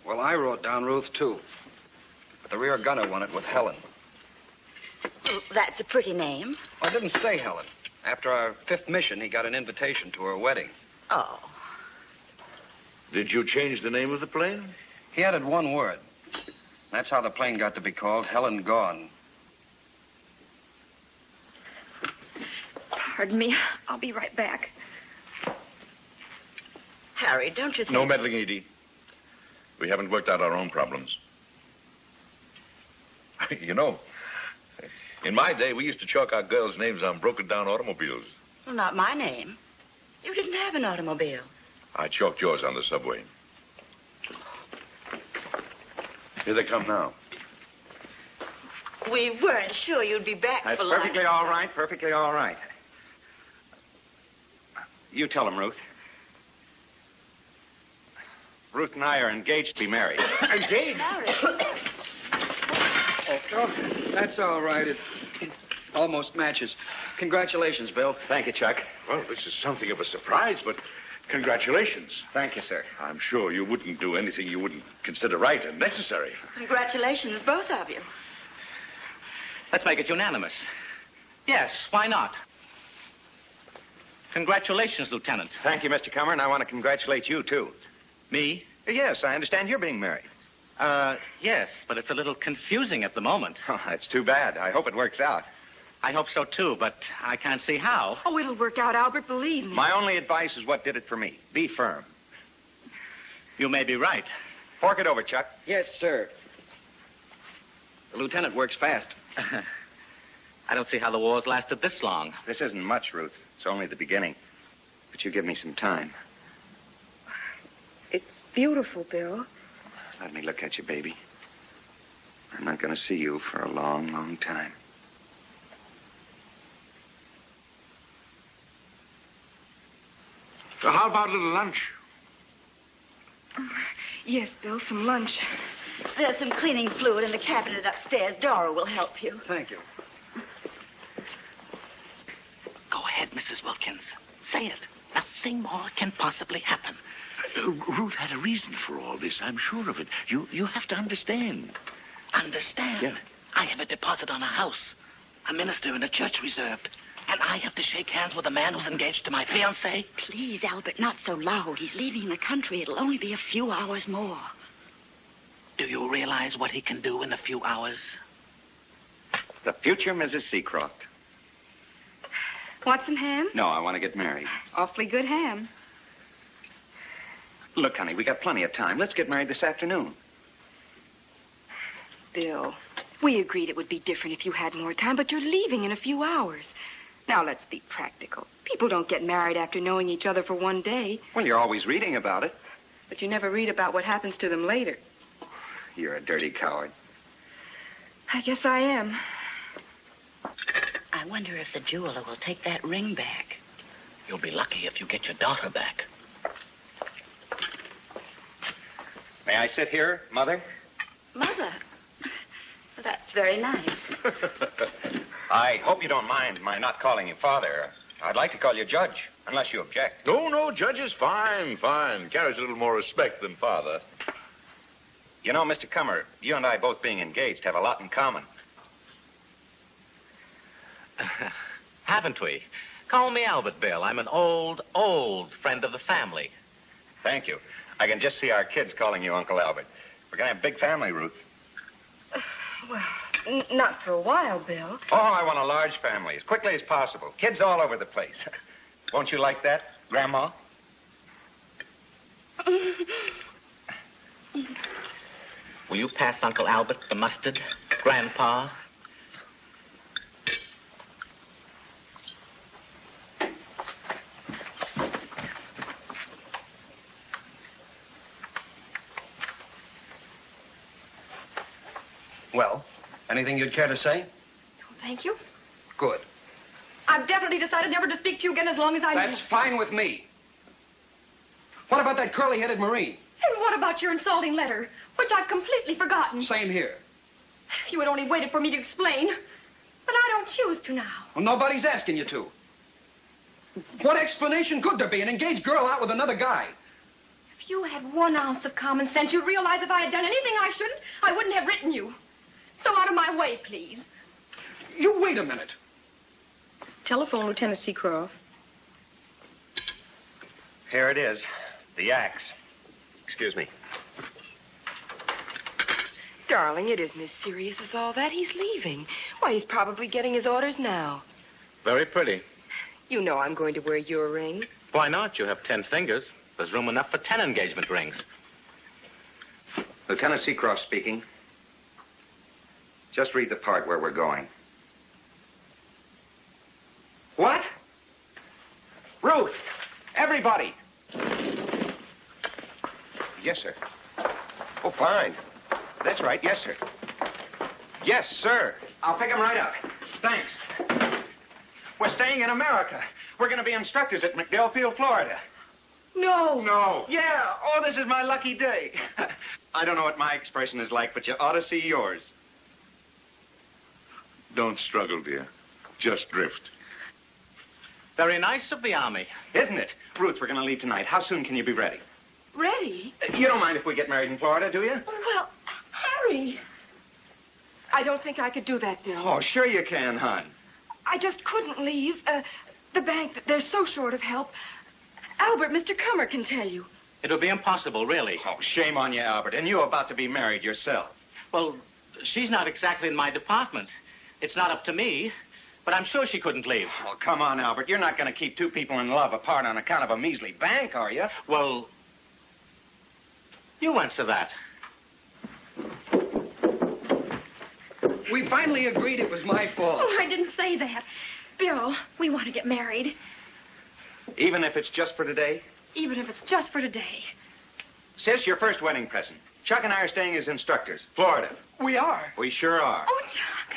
Well, I wrote down Ruth, too. But the rear gunner won it with Helen. That's a pretty name. Well, I didn't stay Helen. After our fifth mission, he got an invitation to her wedding. Oh. Did you change the name of the plane? He added one word. That's how the plane got to be called Helen Gone. Pardon me. I'll be right back. Harry, don't you think... No meddling, Edie. We haven't worked out our own problems. You know... In my day, we used to chalk our girls' names on broken-down automobiles. Well, not my name. You didn't have an automobile. I chalked yours on the subway. Here they come now. We weren't sure you'd be back for lunch. That's perfectly all right, perfectly all right. You tell them, Ruth. Ruth and I are engaged to be married. Engaged? Married? Oh, that's all right. It almost matches. Congratulations, Bill. Thank you, Chuck. Well, this is something of a surprise, but congratulations. Thank you, sir. I'm sure you wouldn't do anything you wouldn't consider right and necessary. Congratulations, both of you. Let's make it unanimous. Yes, why not? Congratulations, Lieutenant. Thank you, Mr. Kummer, and I want to congratulate you, too. Me? Yes, I understand you're being married. Yes, but it's a little confusing at the moment. Oh, that's too bad. I hope it works out. I hope so, too, but I can't see how. Oh, it'll work out, Albert, believe me. My only advice is what did it for me. Be firm. You may be right. Fork it over, Chuck. Yes, sir. The lieutenant works fast. I don't see how the war's lasted this long. This isn't much, Ruth. It's only the beginning. But you give me some time. It's beautiful, Bill. Let me look at you, baby. I'm not going to see you for a long, long time. So how about a little lunch? Yes, Bill, some lunch. There's some cleaning fluid in the cabinet upstairs. Dora will help you. Thank you. Go ahead, Mrs. Wilkins. Say it. Nothing more can possibly happen. Ruth had a reason for all this. I'm sure of it. You have to understand. Understand? Yeah. I have a deposit on a house. A minister in a church reserved. And I have to shake hands with a man who's engaged to my fiancée? Please, Albert, not so loud. He's leaving the country. It'll only be a few hours more. Do you realize what he can do in a few hours? The future Mrs. Seacroft. Want some ham? No, I want to get married. Awfully good ham. Look, honey, we got plenty of time. Let's get married this afternoon. Bill, we agreed it would be different if you had more time, but you're leaving in a few hours. Now, let's be practical. People don't get married after knowing each other for one day. Well, you're always reading about it. But you never read about what happens to them later. You're a dirty coward. I guess I am. I wonder if the jeweler will take that ring back. You'll be lucky if you get your daughter back. May I sit here, Mother? Mother? Well, that's very nice. I hope you don't mind my not calling you father. I'd like to call you judge, unless you object. No, no, judge is fine, fine. Carries a little more respect than father. You know, Mr. Kummer, you and I both being engaged have a lot in common. Haven't we? Call me Albert, Bill. I'm an old, old friend of the family. Thank you. I can just see our kids calling you Uncle Albert. We're going to have a big family, Ruth. Well, not for a while, Bill. Oh, I want a large family, as quickly as possible. Kids all over the place. Won't you like that, Grandma? Will you pass Uncle Albert the mustard, Grandpa? Well, anything you'd care to say? No, thank you. Good. I've definitely decided never to speak to you again as long as I live. That's fine with me. What about that curly-headed Marie? And what about your insulting letter, which I've completely forgotten? Same here. If you had only waited for me to explain. But I don't choose to now. Well, nobody's asking you to. What explanation could there be? An engaged girl out with another guy. If you had 1 ounce of common sense, you'd realize if I had done anything I shouldn't, I wouldn't have written you. So out of my way, please. You wait a minute. Telephone, Lieutenant Seacroft. Here it is. The axe. Excuse me. Darling, it isn't as serious as all that. He's leaving. Why, he's probably getting his orders now. Very pretty. You know I'm going to wear your ring. Why not? You have 10 fingers. There's room enough for 10 engagement rings. Lieutenant Seacroft speaking. Just read the part where we're going. What? Ruth! Everybody! Yes, sir. Oh, fine. That's right, yes, sir. Yes, sir. I'll pick him right up. Thanks. We're staying in America. We're going to be instructors at McDill Field, Florida. No. No. Yeah. Oh, this is my lucky day. I don't know what my expression is like, but you ought to see yours. Don't struggle, dear. Just drift. Very nice of the Army. Isn't it? Ruth, we're going to leave tonight. How soon can you be ready? Ready? You don't mind if we get married in Florida, do you? Well, Harry. I don't think I could do that, Bill. Oh, sure you can, hon. I just couldn't leave. The bank, they're so short of help. Albert, Mr. Kummer can tell you. It'll be impossible, really. Oh, shame on you, Albert. And you're about to be married yourself. Well, she's not exactly in my department. It's not up to me, but I'm sure she couldn't leave. Oh, come on, Albert. You're not going to keep two people in love apart on account of a measly bank, are you? Well, you answer that. We finally agreed it was my fault. Oh, I didn't say that. Bill, we want to get married. Even if it's just for today? Even if it's just for today. Sis, your first wedding present. Chuck and I are staying as instructors. Florida. We are. We sure are. Oh, Chuck.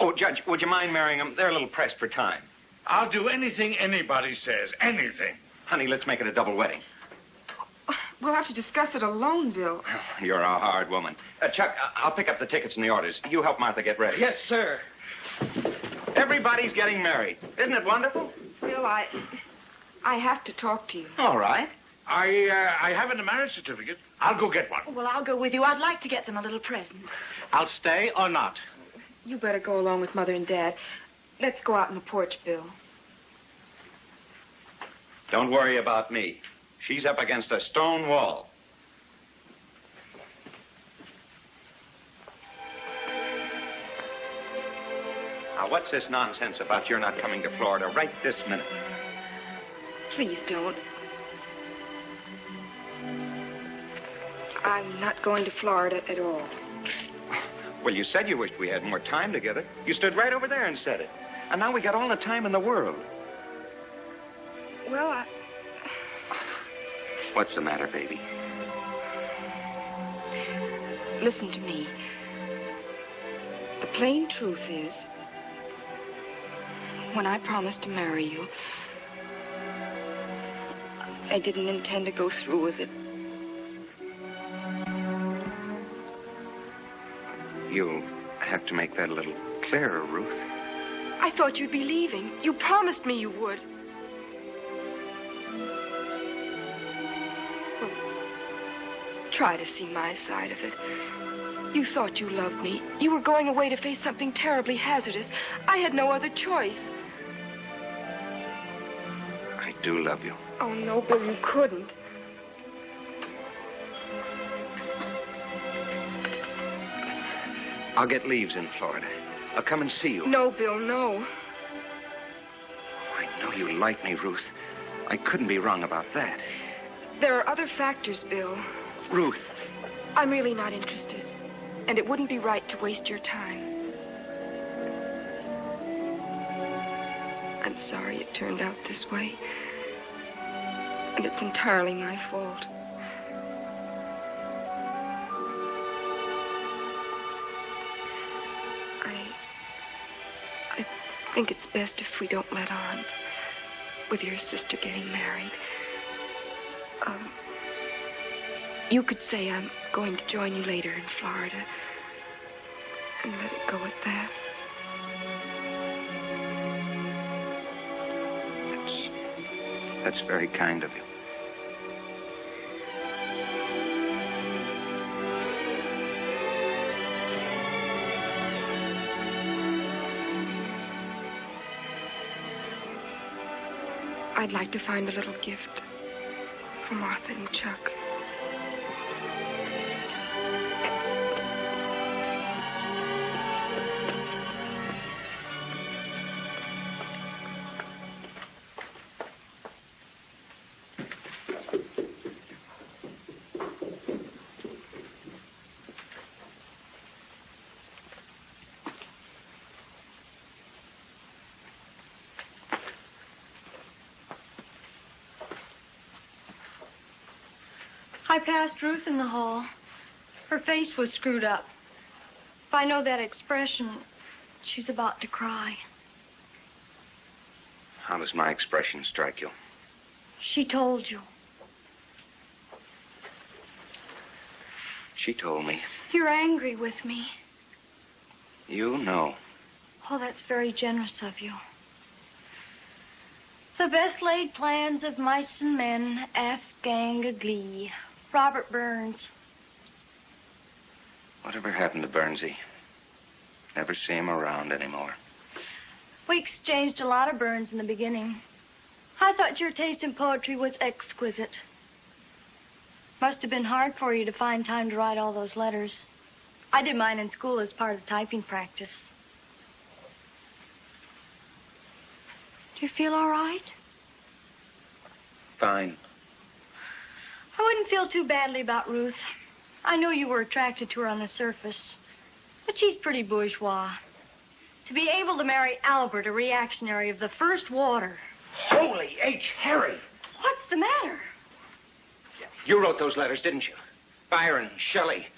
Oh, Judge, would you mind marrying them? They're a little pressed for time. I'll do anything anybody says. Anything. Honey, let's make it a double wedding. We'll have to discuss it alone, Bill. Oh, you're a hard woman. Chuck, I'll pick up the tickets and the orders. You help Martha get ready. Yes, sir. Everybody's getting married. Isn't it wonderful? Bill, I have to talk to you. All right. I haven't a marriage certificate. I'll go get one. Well, I'll go with you. I'd like to get them a little present. I'll stay or not. You better go along with Mother and Dad. Let's go out on the porch, Bill. Don't worry about me. She's up against a stone wall. Now, what's this nonsense about you're not coming to Florida right this minute? Please don't. I'm not going to Florida at all. Well, you said you wished we had more time together. You stood right over there and said it. And now we got all the time in the world. Well, I... What's the matter, baby? Listen to me. The plain truth is, when I promised to marry you, I didn't intend to go through with it. You'll have to make that a little clearer, Ruth. I thought you'd be leaving. You promised me you would. Well, try to see my side of it. You thought you loved me. You were going away to face something terribly hazardous. I had no other choice. I do love you. Oh, no, Bill, you couldn't. I'll get leaves in Florida. I'll come and see you. No, Bill, no. Oh, I know you like me, Ruth. I couldn't be wrong about that. There are other factors, Bill. Ruth. I'm really not interested. And it wouldn't be right to waste your time. I'm sorry it turned out this way. And it's entirely my fault. I think it's best if we don't let on with your sister getting married. You could say I'm going to join you later in Florida and let it go at that. That's very kind of you. I'd like to find a little gift for Martha and Chuck. I passed Ruth in the hall. Her face was screwed up. If I know that expression, she's about to cry. How does my expression strike you? She told you. She told me. You're angry with me. You know. Oh, that's very generous of you. The best laid plans of mice and men, Afghan glee. Robert Burns. Whatever happened to Burnsy? Never see him around anymore. We exchanged a lot of Burns in the beginning. I thought your taste in poetry was exquisite. Must have been hard for you to find time to write all those letters. I did mine in school as part of typing practice. Do you feel all right? Fine. I wouldn't feel too badly about Ruth. I know you were attracted to her on the surface, but she's pretty bourgeois. To be able to marry Albert, a reactionary of the first water. Holy H. Harry! What's the matter? You wrote those letters, didn't you? Byron, Shelley,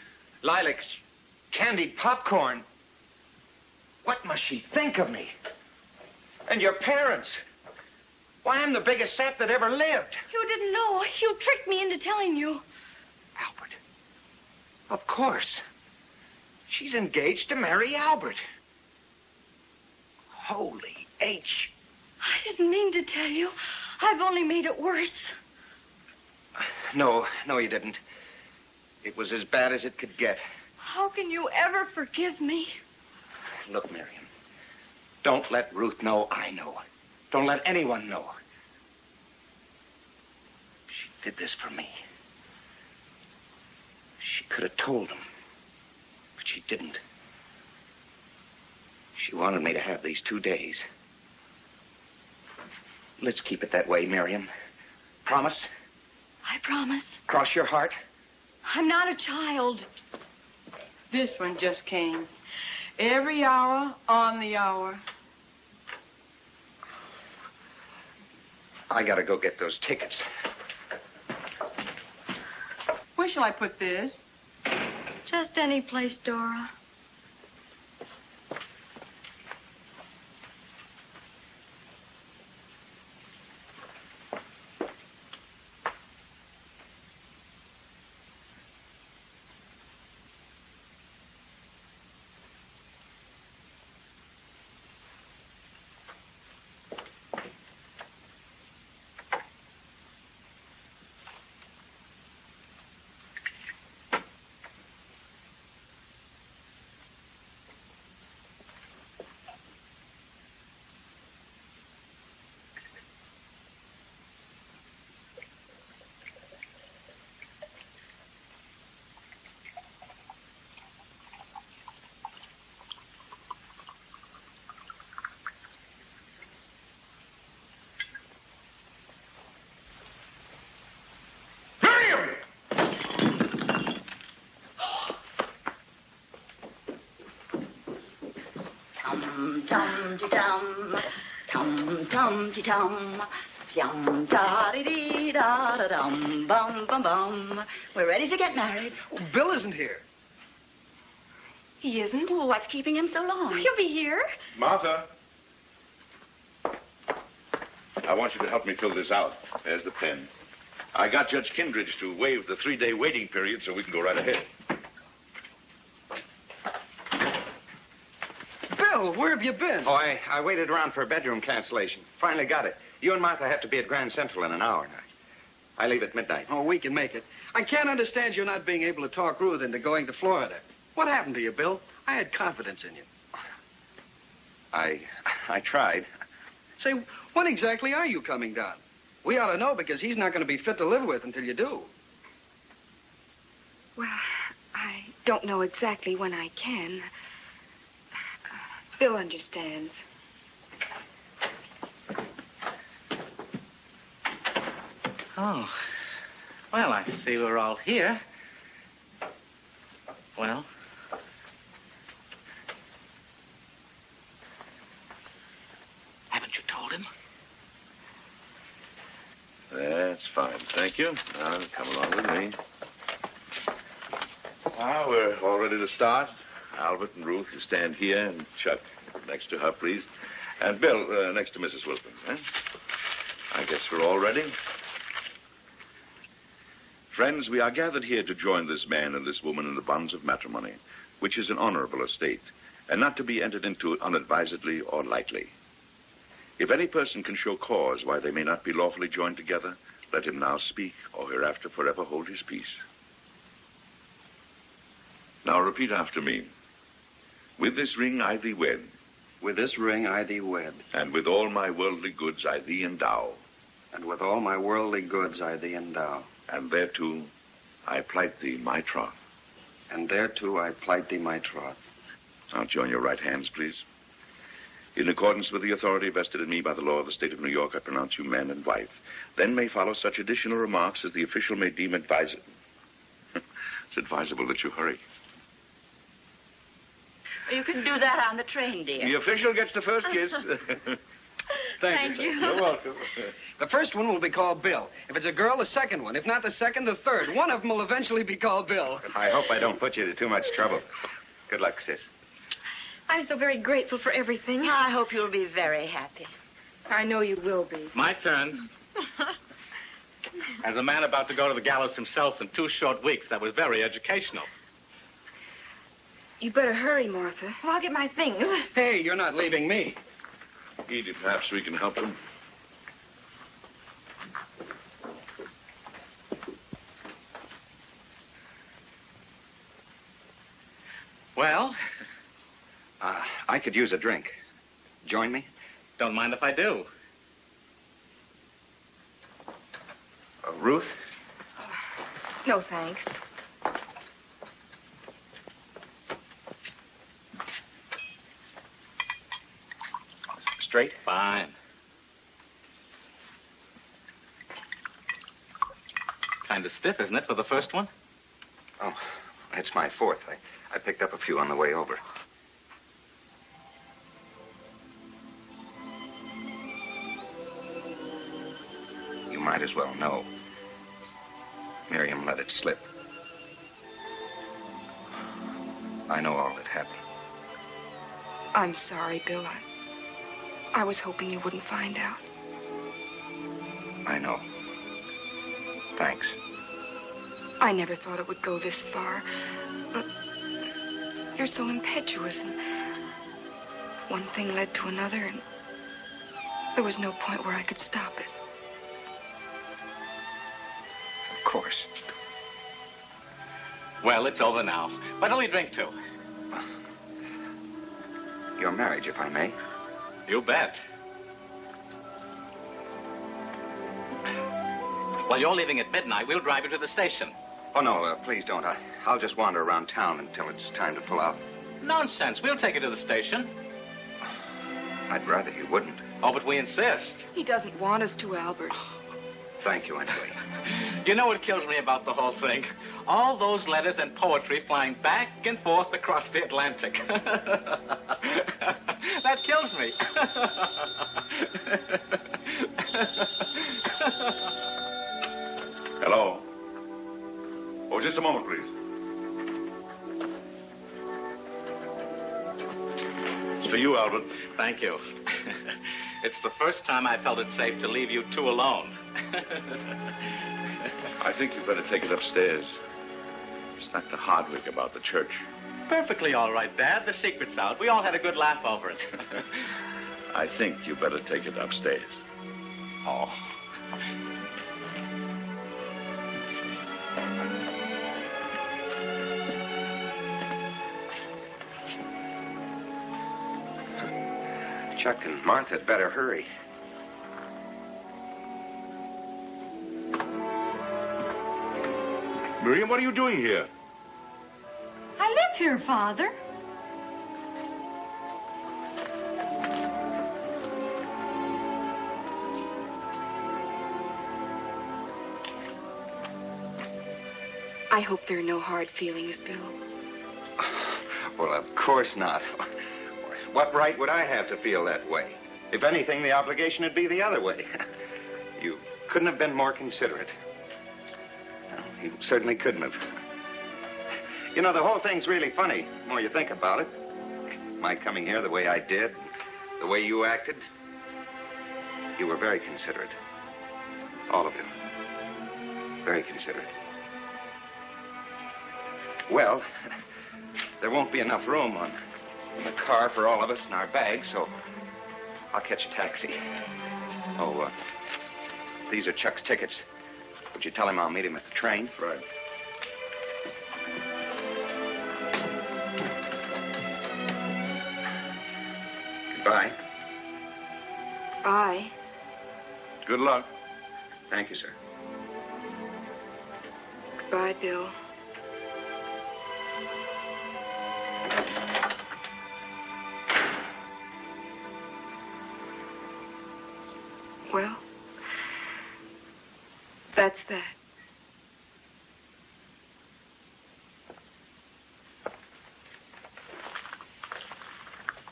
lilacs, candied popcorn. What must she think of me? And your parents. Why, I'm the biggest sap that ever lived. You didn't know. You tricked me into telling you. Albert. Of course. She's engaged to marry Albert. Holy H. I didn't mean to tell you. I've only made it worse. No, you didn't. It was as bad as it could get. How can you ever forgive me? Look, Miriam, don't let Ruth know I know. Don't let anyone know. She did this for me. She could have told him, but she didn't. She wanted me to have these 2 days. Let's keep it that way, Miriam. Promise? I promise. Cross your heart? I'm not a child. This one just came. Every hour on the hour. I gotta go get those tickets. Where shall I put this? Just any place, Dora. Tum-tum-ti-tum, yum-da-di-dee-da-da-dum, bum-bum-bum. We're ready to get married. Oh, Bill isn't here. He isn't? Well, what's keeping him so long? He'll be here. Martha. I want you to help me fill this out. There's the pen. I got Judge Kindredge to waive the 3-day waiting period so we can go right ahead. Where have you been? Oh, I waited around for a bedroom cancellation. Finally got it. You and Martha have to be at Grand Central in an hour now. I leave at midnight. Oh, we can make it. I can't understand you not being able to talk Ruth into going to Florida. What happened to you, Bill? I had confidence in you. I tried. Say, when exactly are you coming down? We ought to know because he's not going to be fit to live with until you do. Well, I don't know exactly when I can. Bill understands. Oh. Well, I see we're all here. Well? Haven't you told him? That's fine. Thank you. Now, come along with me. Now, we're all ready to start. Albert and Ruth, you stand here, and Chuck next to Humphreys, and Bill next to Mrs. Wilkins. Eh? I guess we're all ready. Friends, we are gathered here to join this man and this woman in the bonds of matrimony, which is an honorable estate, and not to be entered into unadvisedly or lightly. If any person can show cause why they may not be lawfully joined together, let him now speak, or hereafter forever hold his peace. Now repeat after me. With this ring I thee wed. With this ring I thee wed. And with all my worldly goods I thee endow. And with all my worldly goods I thee endow. And thereto I plight thee my troth. And thereto I plight thee my troth. Now join your right hands, please. In accordance with the authority vested in me by the law of the state of New York, I pronounce you man and wife. Then may follow such additional remarks as the official may deem advisable. It's advisable that you hurry. You can do that on the train, dear. The official gets the first kiss. Thank you. You're welcome. The first one will be called Bill. If it's a girl, the second one. If not the second, the third. One of them will eventually be called Bill. I hope I don't put you to too much trouble. Good luck, sis. I'm so very grateful for everything. I hope you'll be very happy. I know you will be. My turn. As a man about to go to the gallows himself in 2 short weeks, that was very educational. You better hurry, Martha. Well, I'll get my things. Hey, you're not leaving me. Edith, perhaps we can help them. Well? I could use a drink. Join me? Don't mind if I do. Ruth? Oh, no, thanks. Straight? Fine. Kind of stiff, isn't it, for the first one? Oh, it's my fourth. I picked up a few on the way over. You might as well know. Miriam let it slip. I know all that happened. I'm sorry, Bill. I was hoping you wouldn't find out. I know. Thanks. I never thought it would go this far, but you're so impetuous, and one thing led to another, and there was no point where I could stop it. Of course. Well, it's over now. Why don't we drink, too? Your marriage, if I may. You bet. While you're leaving at midnight, we'll drive you to the station. Oh, no, please don't. I'll just wander around town until it's time to pull out. Nonsense. We'll take you to the station. I'd rather you wouldn't. Oh, but we insist. He doesn't want us to, Albert. Thank you, anyway. You know what kills me about the whole thing? All those letters and poetry flying back and forth across the Atlantic. That kills me. Hello. Oh, just a moment, please. It's for you, Albert. Thank you. It's the first time I felt it safe to leave you two alone. I think you'd better take it upstairs. It's Dr. Hardwick about the church. Perfectly all right, Dad. The secret's out. We all had a good laugh over it. I think you better take it upstairs. Oh. Chuck and Martha had better hurry. Miriam, what are you doing here? I live here, Father. I hope there are no hard feelings, Bill. Well, of course not. What right would I have to feel that way? If anything, the obligation would be the other way. You couldn't have been more considerate. Well, you certainly couldn't have. You know, the whole thing's really funny, the more you think about it. My coming here the way I did, the way you acted. You were very considerate. All of you. Very considerate. Well, there won't be enough room in the car for all of us and our bags, so I'll catch a taxi. Oh, these are Chuck's tickets. Would you tell him I'll meet him at the train? Right. Bye. Bye. Good luck. Thank you, sir. Goodbye, Bill. Well, that's that.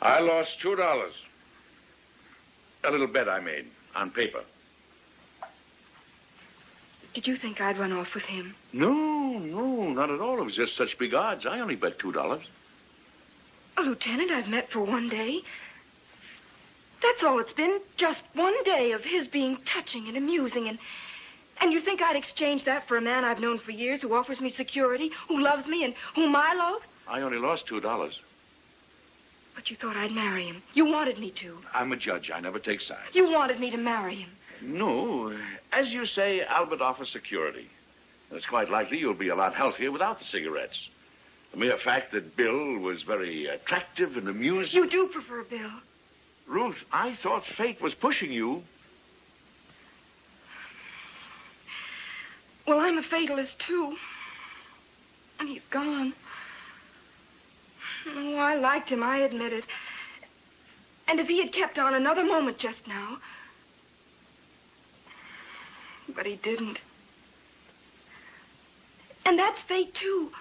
I lost $2. A little bet I made on paper. Did you think I'd run off with him? No, not at all. It was just such big odds. I only bet $2. A lieutenant I've met for one day. That's all it's been. Just one day of his being touching and amusing. And you think I'd exchange that for a man I've known for years who offers me security, who loves me, and whom I love? I only lost $2. But you thought I'd marry him. You wanted me to. I'm a judge. I never take sides. You wanted me to marry him. No. As you say, Albert offers security. And it's quite likely you'll be a lot healthier without the cigarettes. The mere fact that Bill was very attractive and amusing... You do prefer Bill. Ruth, I thought fate was pushing you. Well, I'm a fatalist, too. And he's gone. Oh, I liked him, I admit it. And if he had kept on another moment just now... But he didn't. And that's fate, too.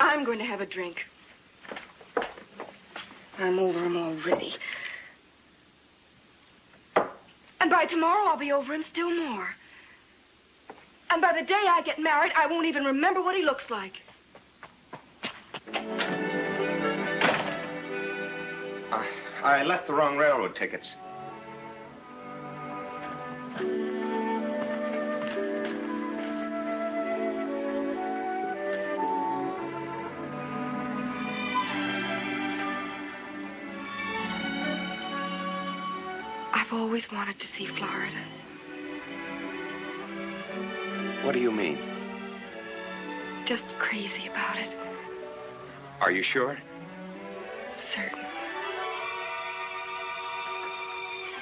I'm going to have a drink. I'm over him already. And by tomorrow, I'll be over him still more. And by the day I get married, I won't even remember what he looks like. I left the wrong railroad tickets. I've always wanted to see Florida. What do you mean? Just crazy about it. Are you sure? Certain.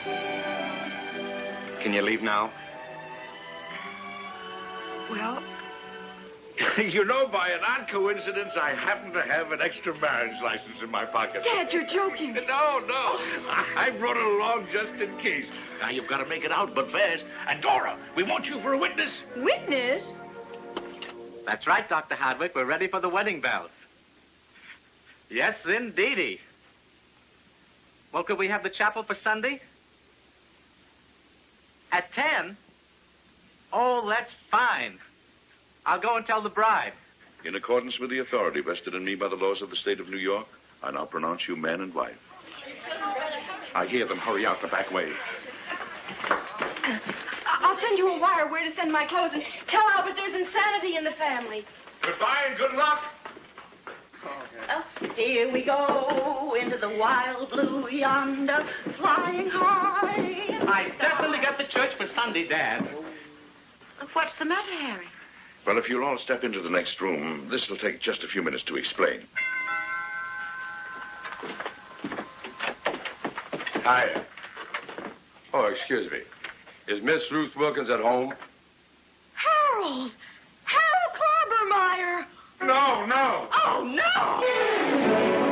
Can you leave now? Well... You know, by an odd coincidence, I happen to have an extra marriage license in my pocket. Dad, you're joking. No. I brought it along just in case. Now, you've got to make it out, but fast. And, Dora, we want you for a witness. Witness? That's right, Dr. Hardwick. We're ready for the wedding bells. Yes, indeedy. Well, could we have the chapel for Sunday? At 10? Oh, that's fine. I'll go and tell the bride. In accordance with the authority vested in me by the laws of the state of New York, I now pronounce you man and wife. I hear them. Hurry out the back way. I'll send you a wire where to send my clothes and tell Albert there's insanity in the family. Goodbye and good luck. Oh, here we go into the wild blue yonder, flying high. I definitely got the church for Sunday, Dad. What's the matter, Harry? Well, if you'll all step into the next room, this will take just a few minutes to explain. Hiya. Oh, excuse me. Is Miss Ruth Wilkins at home? Harold! Harold Klobermeyer! No, no! Oh, no!